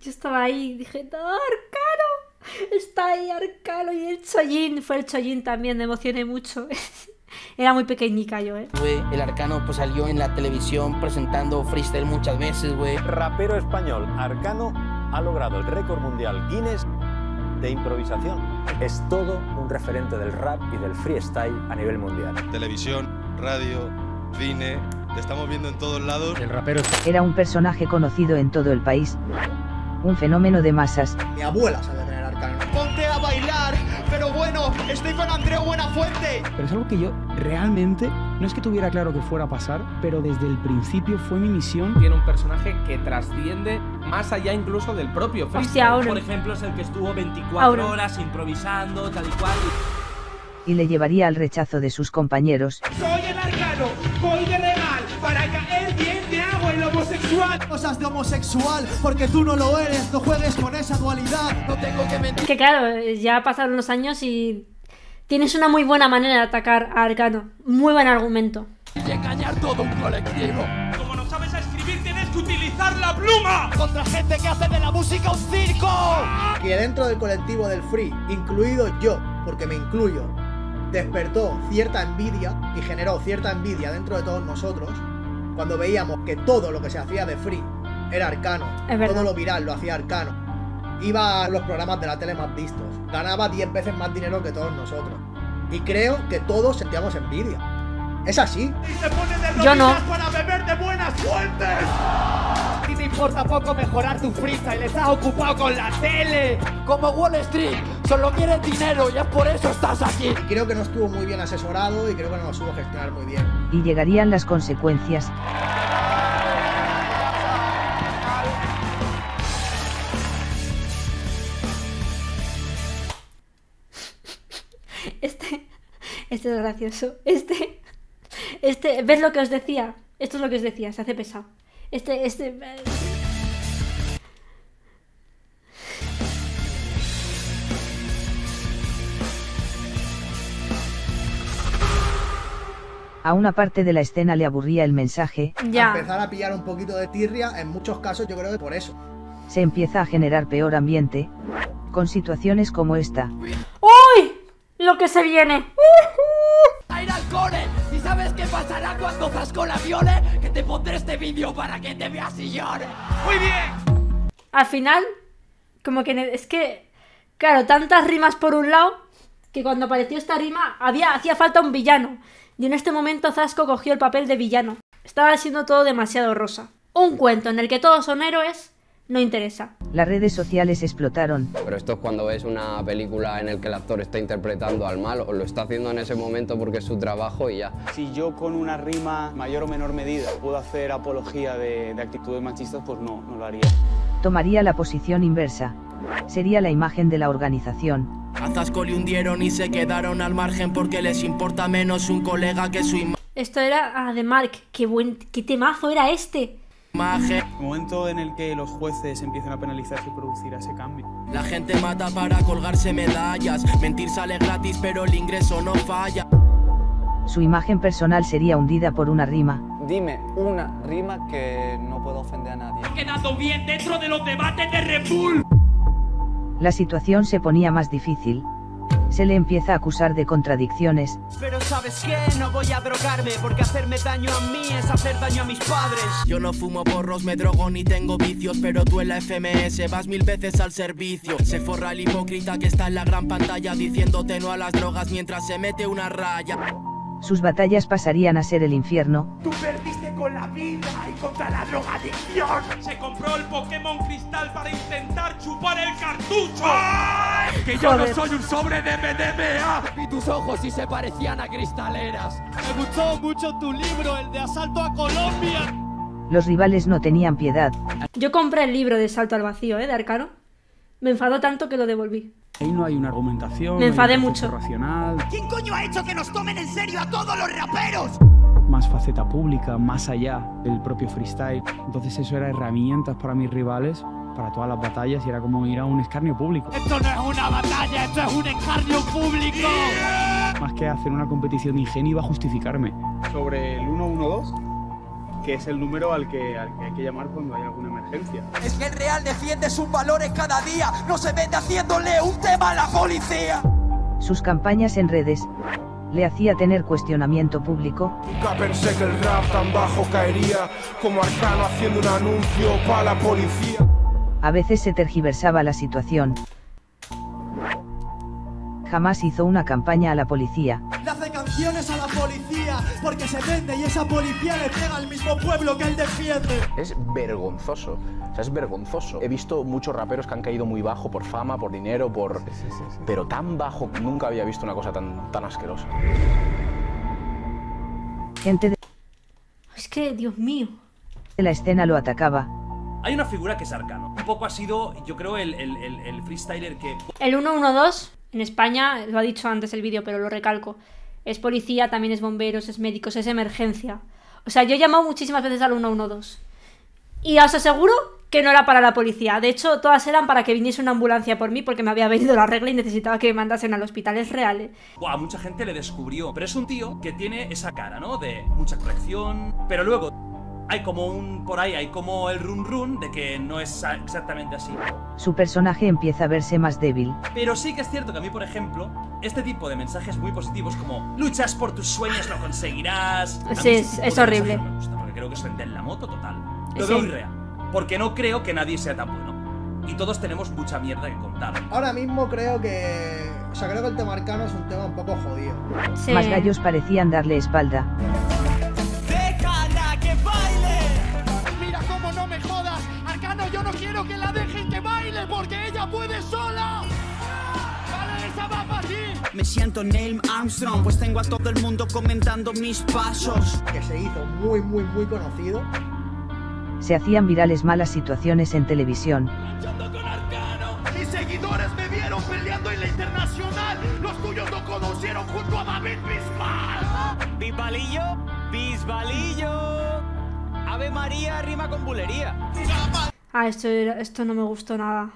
Yo estaba ahí. Dije, no, Arcano. Está ahí Arcano. Y el Chollín. Fue el Chollín también. Me emocioné mucho. Era muy pequeñica yo, eh. Güey, el Arcano pues salió en la televisión presentando freestyle muchas veces, güey. Rapero español Arcano ha logrado el récord mundial Guinness de improvisación. Es todo un referente del rap y del freestyle a nivel mundial. Televisión, radio, cine, te estamos viendo en todos lados. El rapero era un personaje conocido en todo el país. Un fenómeno de masas. Mi abuela sabe tener Arcano. Ponte a bailar, pero bueno, estoy con Andreu Buenafuente. Pero es algo que yo realmente, no es que tuviera claro que fuera a pasar, pero desde el principio fue mi misión. Tiene un personaje que trasciende más allá incluso del propio freestyle. Por ejemplo, es el que estuvo veinticuatro horas improvisando, tal y cual. Y le llevaría al rechazo de sus compañeros. Soy el Arcano, voy de legal, para caer bien te hago el homosexual. Cosas de homosexual, porque tú no lo eres, no juegues con esa dualidad, no tengo que mentir. Que claro, ya pasaron los años y tienes una muy buena manera de atacar a Arcano. Muy buen argumento. Y engañar todo un colectivo. Como no sabes escribir, tienes que utilizar la pluma. Contra gente que hace de la música un circo. Que dentro del colectivo del free, incluido yo, porque me incluyo, despertó cierta envidia y generó cierta envidia dentro de todos nosotros cuando veíamos que todo lo que se hacía de free era Arcano. Todo lo viral lo hacía Arcano. Iba a los programas de la tele más vistos, ganaba diez veces más dinero que todos nosotros, y creo que todos sentíamos envidia. Es así. Yo no. Para beber de buenas fuentes. Si te importa poco mejorar tu freestyle, estás ocupado con la tele. Como Wall Street, solo quieres dinero y es por eso estás aquí. Y creo que no estuvo muy bien asesorado y creo que no lo supo gestionar muy bien. Y llegarían las consecuencias. Este, este es gracioso. Este, este, ¿ves lo que os decía? Esto es lo que os decía, se hace pesado. Este, este. A una parte de la escena le aburría el mensaje. Ya. A empezar a pillar un poquito de tirria, en muchos casos yo creo que por eso. Se empieza a generar peor ambiente, con situaciones como esta. ¡Uy! Lo que se viene. ¡A ir al cole! ¿Y sabes qué pasará cuando Zascola viole? Que te pondré este vídeo para que te veas y llores. ¡Muy bien! Al final, como que es que, claro, tantas rimas por un lado, que cuando apareció esta rima había, hacía falta un villano. Y en este momento Zasco cogió el papel de villano. Estaba siendo todo demasiado rosa. Un cuento en el que todos son héroes. No interesa. Las redes sociales explotaron. Pero esto es cuando ves una película en el que el actor está interpretando al malo, o lo está haciendo en ese momento porque es su trabajo y ya. Si yo con una rima mayor o menor medida puedo hacer apología de, de actitudes machistas, pues no, no lo haría. Tomaría la posición inversa. Sería la imagen de la organización. A Zasco le hundieron y se quedaron al margen porque les importa menos un colega que su imagen. Esto era ah, de Mark. Qué buen, qué temazo era este. Maje. El momento en el que los jueces empiezan a penalizar y producir ese cambio. La gente mata para colgarse medallas. Mentir sale gratis, pero el ingreso no falla. Su imagen personal sería hundida por una rima. Dime una rima que no pueda ofender a nadie. Ha quedado bien dentro de los debates de Red Bull. La situación se ponía más difícil. Se le empieza a acusar de contradicciones. Pero ¿sabes qué? No voy a drogarme, porque hacerme daño a mí es hacer daño a mis padres. Yo no fumo porros, me drogo ni tengo vicios, pero tú en la F M S vas mil veces al servicio. Se forra el hipócrita que está en la gran pantalla diciéndote no a las drogas mientras se mete una raya. Sus batallas pasarían a ser el infierno. Tú perdiste con la vida y contra la drogadicción. Se compró el Pokémon Cristal para intentar chupar el cartucho. ¡Ay! Que yo Joder. no soy un sobre de M D M A. Y tus ojos sí se parecían a cristaleras. Me gustó mucho tu libro, el de Asalto a Colombia. Los rivales no tenían piedad. Yo compré el libro de Salto al Vacío, ¿eh? De Arcano. Me enfadó tanto que lo devolví. Ahí no hay una argumentación. Me enfadé no hay un mucho. Racional. ¿Quién coño ha hecho que nos tomen en serio a todos los raperos? Más faceta pública, más allá del propio freestyle. Entonces eso era herramientas para mis rivales, para todas las batallas, y era como ir a un escarnio público. Esto no es una batalla, esto es un escarnio público. Yeah. Más que hacer una competición de ingenio iba a justificarme. Sobre el uno uno dos, que es el número al que, al que hay que llamar cuando hay alguna emergencia. Es que el Real defiende sus valores cada día, no se vende haciéndole un tema a la policía. Sus campañas en redes le hacía tener cuestionamiento público. Nunca pensé que el rap tan bajo caería como Arcano haciendo un anuncio para la policía. A veces se tergiversaba la situación. Jamás hizo una campaña a la policía. Le hace canciones a la policía porque se vende y esa policía le pega al mismo pueblo que él defiende. Es vergonzoso, o sea, es vergonzoso. He visto muchos raperos que han caído muy bajo por fama, por dinero, por... Sí, sí, sí, sí. Pero tan bajo, nunca había visto una cosa tan, tan asquerosa. Gente de... Es que, Dios mío. La escena lo atacaba. Hay una figura que es Arcano. Un poco ha sido, yo creo, el, el, el, el freestyler que... El uno uno dos... En España, lo ha dicho antes el vídeo, pero lo recalco, es policía, también es bomberos, es médicos, es emergencia. O sea, yo he llamado muchísimas veces al uno uno dos. Y os aseguro que no era para la policía. De hecho, todas eran para que viniese una ambulancia por mí porque me había venido la regla y necesitaba que me mandasen al hospital. Es real, ¿eh? Wow, mucha gente le descubrió. Pero es un tío que tiene esa cara, ¿no? De mucha corrección. Pero luego hay como un... por ahí hay como el run run de que no es exactamente así. Su personaje empieza a verse más débil. Pero sí que es cierto que a mí, por ejemplo, este tipo de mensajes muy positivos como luchas por tus sueños, lo conseguirás. Sí, es, es horrible. No me gusta porque creo que es vender la moto total. Lo veo irreal. Porque no creo que nadie sea tan bueno. Y todos tenemos mucha mierda que contar. Ahora mismo creo que... O sea, creo que el tema Arcano es un tema un poco jodido. Sí. Más gallos parecían darle espalda. ¡Déjala que baile! Mira cómo no me jodas. Arcano, yo no quiero que la dejes. Porque ella puede sola. Vale, esa va para ti. Me siento Neil Armstrong, pues tengo a todo el mundo comentando mis pasos. Que se hizo muy, muy, muy conocido. Se hacían virales malas situaciones en televisión. Luchando con Arcano. Mis seguidores me vieron peleando en la internacional. Los tuyos lo conocieron junto a David Bisbal. Bisbalillo, Bisbalillo. Ave María rima con bulería. Ah, esto, esto no me gustó nada.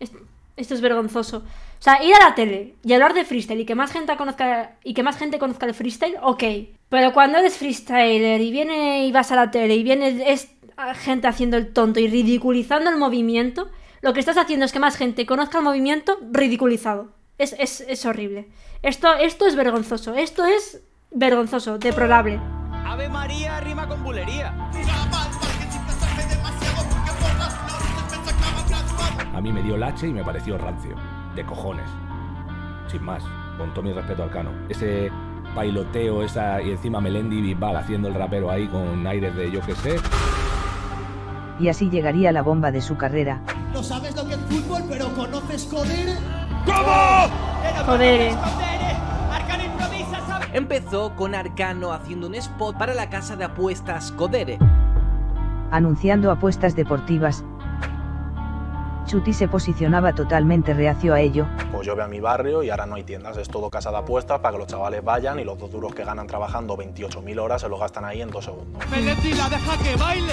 Esto, esto es vergonzoso. O sea, ir a la tele y hablar de freestyle y que más gente conozca y que más gente conozca el freestyle, ok. Pero cuando eres freestyler y viene y vas a la tele y viene es, gente haciendo el tonto y ridiculizando el movimiento, lo que estás haciendo es que más gente conozca el movimiento ridiculizado. Es, es, es horrible. Esto, esto es vergonzoso. Esto es vergonzoso, deplorable. Ave María rima con bulería. A mí me dio lache y me pareció rancio. De cojones. Sin más. Con todo mi respeto al Cano. Ese bailoteo, esa y encima Melendi y Bisbal haciendo el rapero ahí con aires de yo que sé. Y así llegaría la bomba de su carrera. No sabes lo que es fútbol, pero conoces Codere. ¿Cómo? Codere. Arcano improvisa, ¿sabes? Empezó con Arcano haciendo un spot para la casa de apuestas Codere. Anunciando apuestas deportivas. Chuty se posicionaba totalmente reacio a ello. Pues yo veo a mi barrio y ahora no hay tiendas, es todo casa de apuestas para que los chavales vayan y los dos duros que ganan trabajando veintiocho mil horas se los gastan ahí en dos segundos. Melendi la deja que baile,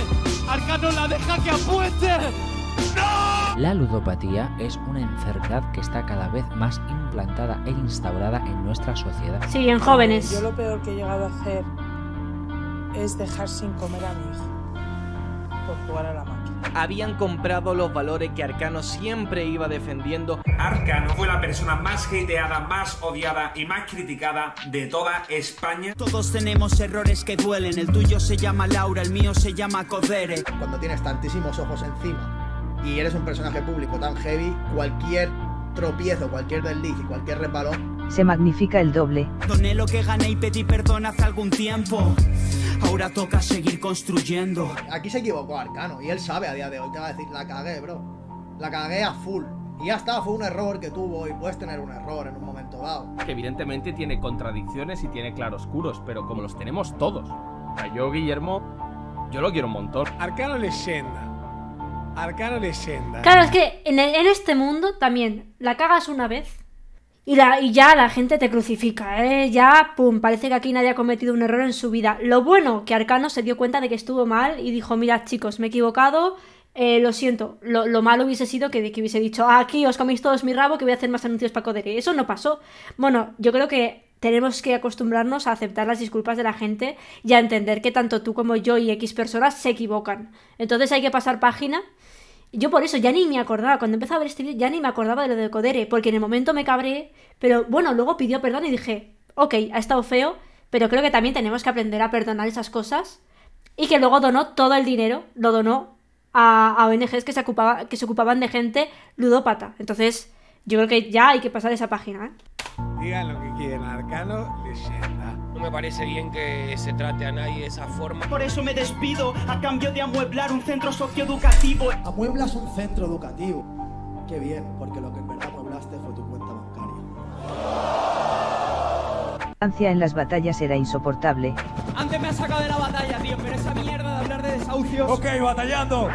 Arcano la deja que apueste. ¡No! La ludopatía es una enfermedad que está cada vez más implantada e instaurada en nuestra sociedad. Siguen jóvenes. Yo lo peor que he llegado a hacer es dejar sin comer a mi hijo por jugar a la máquina. Habían comprado los valores que Arcano siempre iba defendiendo. Arcano fue la persona más hateada, más odiada y más criticada de toda España. Todos tenemos errores que duelen. El tuyo se llama Laura, el mío se llama Codere. Cuando tienes tantísimos ojos encima y eres un personaje público tan heavy, cualquier tropiezo, cualquier desliz y cualquier resbalón se magnifica el doble. Doné lo que gané y pedí perdón hace algún tiempo. Ahora toca seguir construyendo. Aquí se equivocó Arcano y él sabe a día de hoy. Te va a decir, la cagué, bro. La cagué a full. Y ya está, fue un error que tuvo y puedes tener un error en un momento dado. Que evidentemente tiene contradicciones y tiene claroscuros, pero como los tenemos todos. O sea, yo, Guillermo, yo lo quiero un montón. Arcano leyenda. Arcano leyenda. Claro, es que en, el, en este mundo también la cagas una vez. Y, la, y ya la gente te crucifica, ¿eh? Ya, pum, parece que aquí nadie ha cometido un error en su vida. Lo bueno, que Arcano se dio cuenta de que estuvo mal y dijo, mirad chicos, me he equivocado, eh, lo siento. Lo, lo malo hubiese sido que, que hubiese dicho, ah, aquí os coméis todos mi rabo que voy a hacer más anuncios para Codere. Eso no pasó. Bueno, yo creo que tenemos que acostumbrarnos a aceptar las disculpas de la gente y a entender que tanto tú como yo y X personas se equivocan. Entonces hay que pasar página. Yo por eso ya ni me acordaba, cuando empecé a ver este vídeo ya ni me acordaba de lo de Codere, porque en el momento me cabré, pero bueno, luego pidió perdón y dije, ok, ha estado feo, pero creo que también tenemos que aprender a perdonar esas cosas, y que luego donó todo el dinero, lo donó a, a O N Ges que se, ocupaba, que se ocupaban de gente ludópata, entonces yo creo que ya hay que pasar esa página, ¿eh? Digan lo que quieren, Arcano leyenda. No me parece bien que se trate a nadie de esa forma. Por eso me despido, a cambio de amueblar un centro socioeducativo. Amueblas un centro educativo. Qué bien, porque lo que en verdad amueblaste fue tu cuenta bancaria. La distancia en las batallas era insoportable. Antes me has sacado de la batalla, tío, pero esa mierda de hablar de desahucios. Ok, batallando.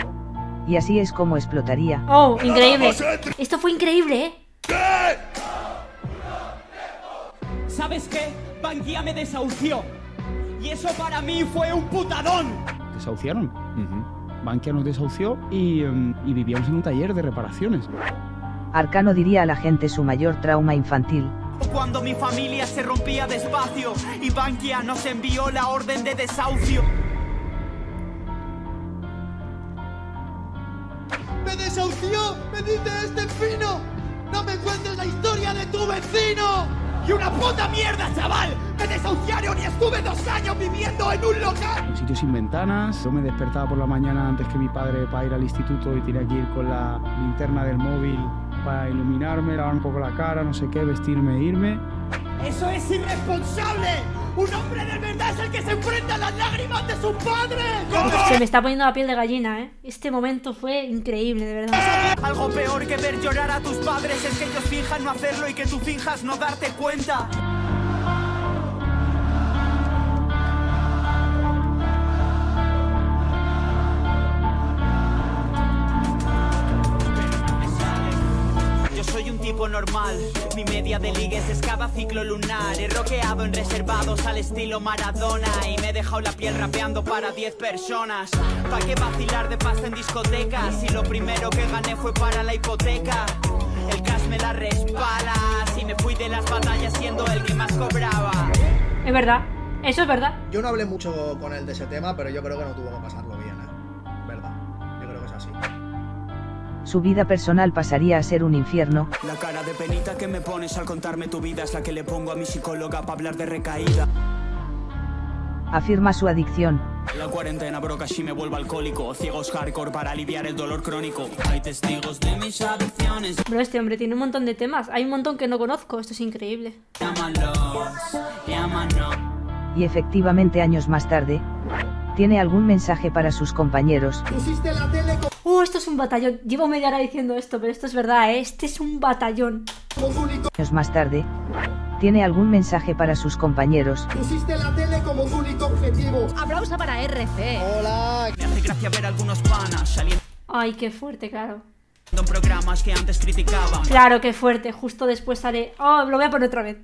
Y así es como explotaría. Oh, increíble. Esto fue increíble, ¿eh? ¿Qué? ¿Sabes qué? Bankia me desahució. Y eso para mí fue un putadón. ¿Desahuciaron? Uh-huh. Bankia nos desahució y, um, y vivíamos en un taller de reparaciones. Arcano diría a la gente su mayor trauma infantil. Cuando mi familia se rompía despacio y Bankia nos envió la orden de desahucio. ¡Me desahució! ¡Me dice este fino! ¡No me cuentes la historia de tu vecino! ¡Y una puta mierda, chaval! ¡Me desahuciaron y estuve dos años viviendo en un local! Un sitio sin ventanas. Yo me despertaba por la mañana antes que mi padre para ir al instituto y tenía que ir con la linterna del móvil para iluminarme, lavar un poco la cara, no sé qué, vestirme e irme. ¡Eso es irresponsable! ¡Un hombre de verdad es el que se enfrenta a las lágrimas de su padre! ¿Cómo? Se me está poniendo la piel de gallina, ¿eh? Este momento fue increíble, de verdad. Algo peor que ver llorar a tus padres es que ellos finjan no hacerlo y que tú finjas no darte cuenta. Tipo normal, mi media de ligues excava ciclo lunar. He roqueado en reservados al estilo Maradona y me he dejado la piel rapeando para diez personas. ¿Pa' qué vacilar de pasta en discotecas? Si lo primero que gané fue para la hipoteca. El cash me la respala. Si me fui de las batallas siendo el que más cobraba. Es verdad, eso es verdad. Yo no hablé mucho con él de ese tema, pero yo creo que no tuvo que pasarlo bien, ¿eh? Verdad, yo creo que es así. Su vida personal pasaría a ser un infierno. La cara de penita que me pones al contarme tu vida es la que le pongo a mi psicóloga para hablar de recaída. Afirma su adicción. La cuarentena, bro, casi me vuelvo alcohólico. Ciegos hardcore para aliviar el dolor crónico. Hay testigos de mis adicciones. Bro, este hombre tiene un montón de temas. Hay un montón que no conozco. Esto es increíble. Llámalos, llámanos. Y efectivamente, años más tarde, tiene algún mensaje para sus compañeros. Pusiste la tele con... ¡Uh, esto es un batallón! Llevo media hora diciendo esto, pero esto es verdad, ¿eh? Este es un batallón. Años más tarde, tiene algún mensaje para sus compañeros. Pusiste la tele como un único objetivo. Aplausa para R C. Hola. Me hace gracia ver algunos panas saliendo. Ay, qué fuerte, claro. programas que antes criticaban. Claro, qué fuerte. Justo después haré... Oh, lo voy a poner otra vez.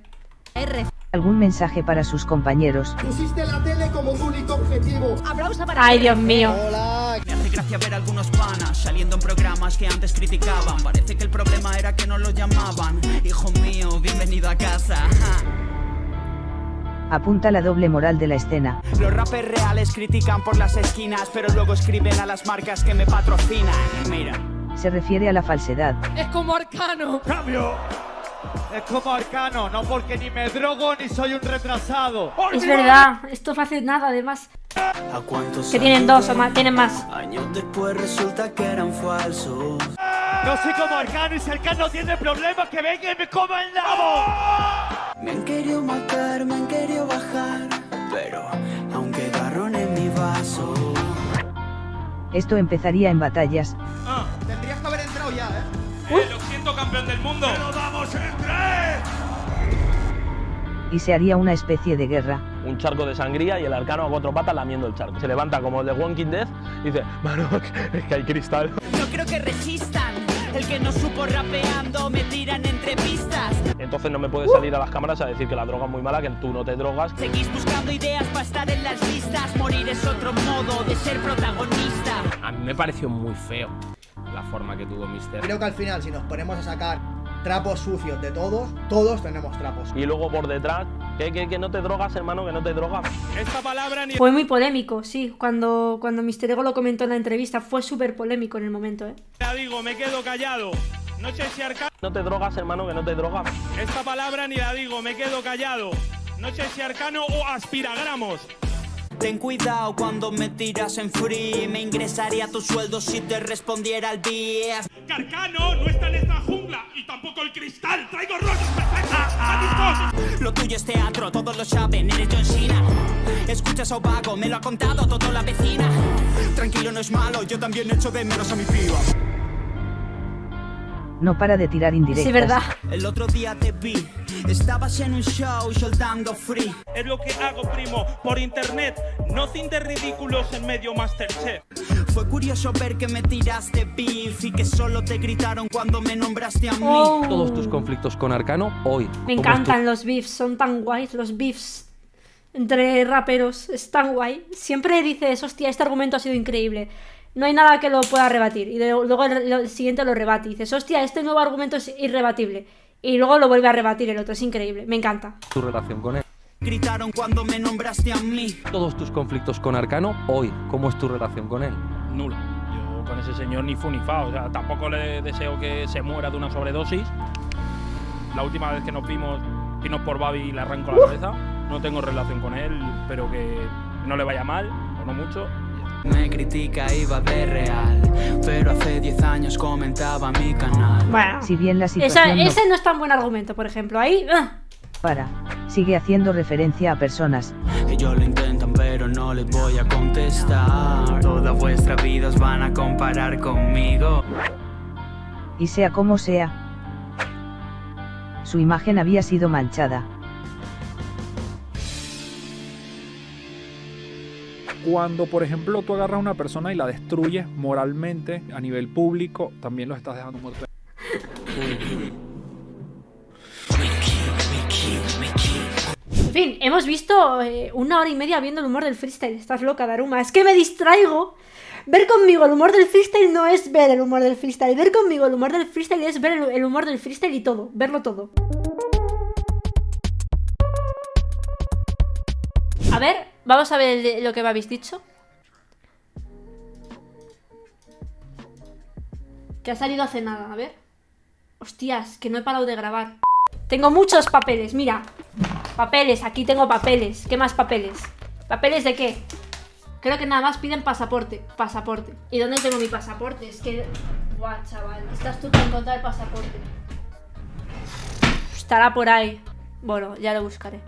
R. ¿Algún mensaje para sus compañeros? Pusiste la tele como tu único objetivo. Aplauso para... Ay, Dios mío. Hola. Me hace gracia ver algunos panas saliendo en programas que antes criticaban. Parece que el problema era que no lo llamaban. Hijo mío, bienvenido a casa. Apunta la doble moral de la escena. Los rappers reales critican por las esquinas, pero luego escriben a las marcas que me patrocinan. Mira. Se refiere a la falsedad. Es como Arcano. ¡Cambio! Es como Arcano, no porque ni me drogo ni soy un retrasado. Es verdad, esto no hace nada, además. ¿A cuántos? Que tienen dos o más, tienen más. Años después resulta que eran falsos. No soy como Arcano y si Arcano tiene problemas que venga y me coma el nabo. Me han querido matar, me han querido bajar, pero aunque garrón en mi vaso. Esto empezaría en batallas. Ah, tendrías que haber entrado ya, ¿eh? ¡Uy! Eh, lo siento, campeón del mundo. ¡Pero vamos en tres! Y se haría una especie de guerra. Un charco de sangría y el Arcano a cuatro patas lamiendo el charco. Se levanta como el de Walking Dead y dice, mano, es que hay cristal. No creo que resistan. El que no supo rapeando me tiran entrevistas. Entonces no me puedes uh. salir a las cámaras a decir que la droga es muy mala, que tú no te drogas. Seguís buscando ideas para estar en las listas. Morir es otro modo de ser protagonista. A mí me pareció muy feo la forma que tuvo Mister. Creo que al final, si nos ponemos a sacar trapos sucios de todos, todos tenemos trapos. Y luego por detrás, que, que, que no te drogas, hermano, que no te drogas. Esta palabra ni... Fue muy polémico, sí. Cuando, cuando Mister Ego lo comentó en la entrevista, fue súper polémico en el momento, ¿eh? Te digo, me quedo callado. No sé si Arcano... No te drogas, hermano, que no te drogas. Esta palabra ni la digo, me quedo callado. No sé si Arcano o aspiragramos. Ten cuidado cuando me tiras en free. Me ingresaría tu sueldo si te respondiera al día. Arcano no está en esta jungla y tampoco el cristal. Traigo rosas perfectas. Ah, ah, lo tuyo es teatro, todos lo saben, eres John Cena. Escuchas a Vago, me lo ha contado toda la vecina. Tranquilo, no es malo, yo también echo de menos a mi piba. No para de tirar indirectas. Sí, verdad. El otro día te vi, estabas en un show soltando free. Es lo que hago, primo, por internet. No cintes ridículos en medio Masterchef. Fue curioso ver que me tiraste beef y que solo te gritaron cuando me nombraste a mí. Oh. Todos tus conflictos con Arcano hoy. Me encantan los beefs, son tan guays. Los beefs entre raperos es tan guay. Siempre dices, hostia, este argumento ha sido increíble. No hay nada que lo pueda rebatir. Y luego el, el siguiente lo rebate. Y dices, hostia, este nuevo argumento es irrebatible. Y luego lo vuelve a rebatir el otro. Es increíble. Me encanta. Tu relación con él. Gritaron cuando me nombraste a mí. Todos tus conflictos con Arcano hoy. ¿Cómo es tu relación con él? Nula. Yo con ese señor ni fu ni fa. O sea, tampoco le deseo que se muera de una sobredosis. La última vez que nos vimos, vino por Babi y le arranco la cabeza. No tengo relación con él. Pero que no le vaya mal, o no mucho. Me critica iba de real, pero hace diez años comentaba mi canal. Bueno, si bien la situación esa, no... ese no es tan buen argumento, por ejemplo, ahí... ¡ah! Para, sigue haciendo referencia a personas. Ellos lo intentan, pero no les voy a contestar. Todas vuestras vidas van a comparar conmigo. Y sea como sea, su imagen había sido manchada. Cuando, por ejemplo, tú agarras a una persona y la destruyes moralmente a nivel público, también los estás dejando muerto. En fin, hemos visto eh, una hora y media viendo el humor del freestyle. Estás loca, Daruma. Es que me distraigo. Ver conmigo el humor del freestyle no es ver el humor del freestyle. Ver conmigo el humor del freestyle es ver el humor del freestyle y todo. Verlo todo. A ver... Vamos a ver lo que me habéis dicho. Que ha salido hace nada, a ver. Hostias, que no he parado de grabar. Tengo muchos papeles, mira. Papeles, aquí tengo papeles. ¿Qué más papeles? ¿Papeles de qué? Creo que nada más piden pasaporte. Pasaporte. ¿Y dónde tengo mi pasaporte? Es que... Buah, chaval, estás tú para encontrar el pasaporte. Estará por ahí. Bueno, ya lo buscaré.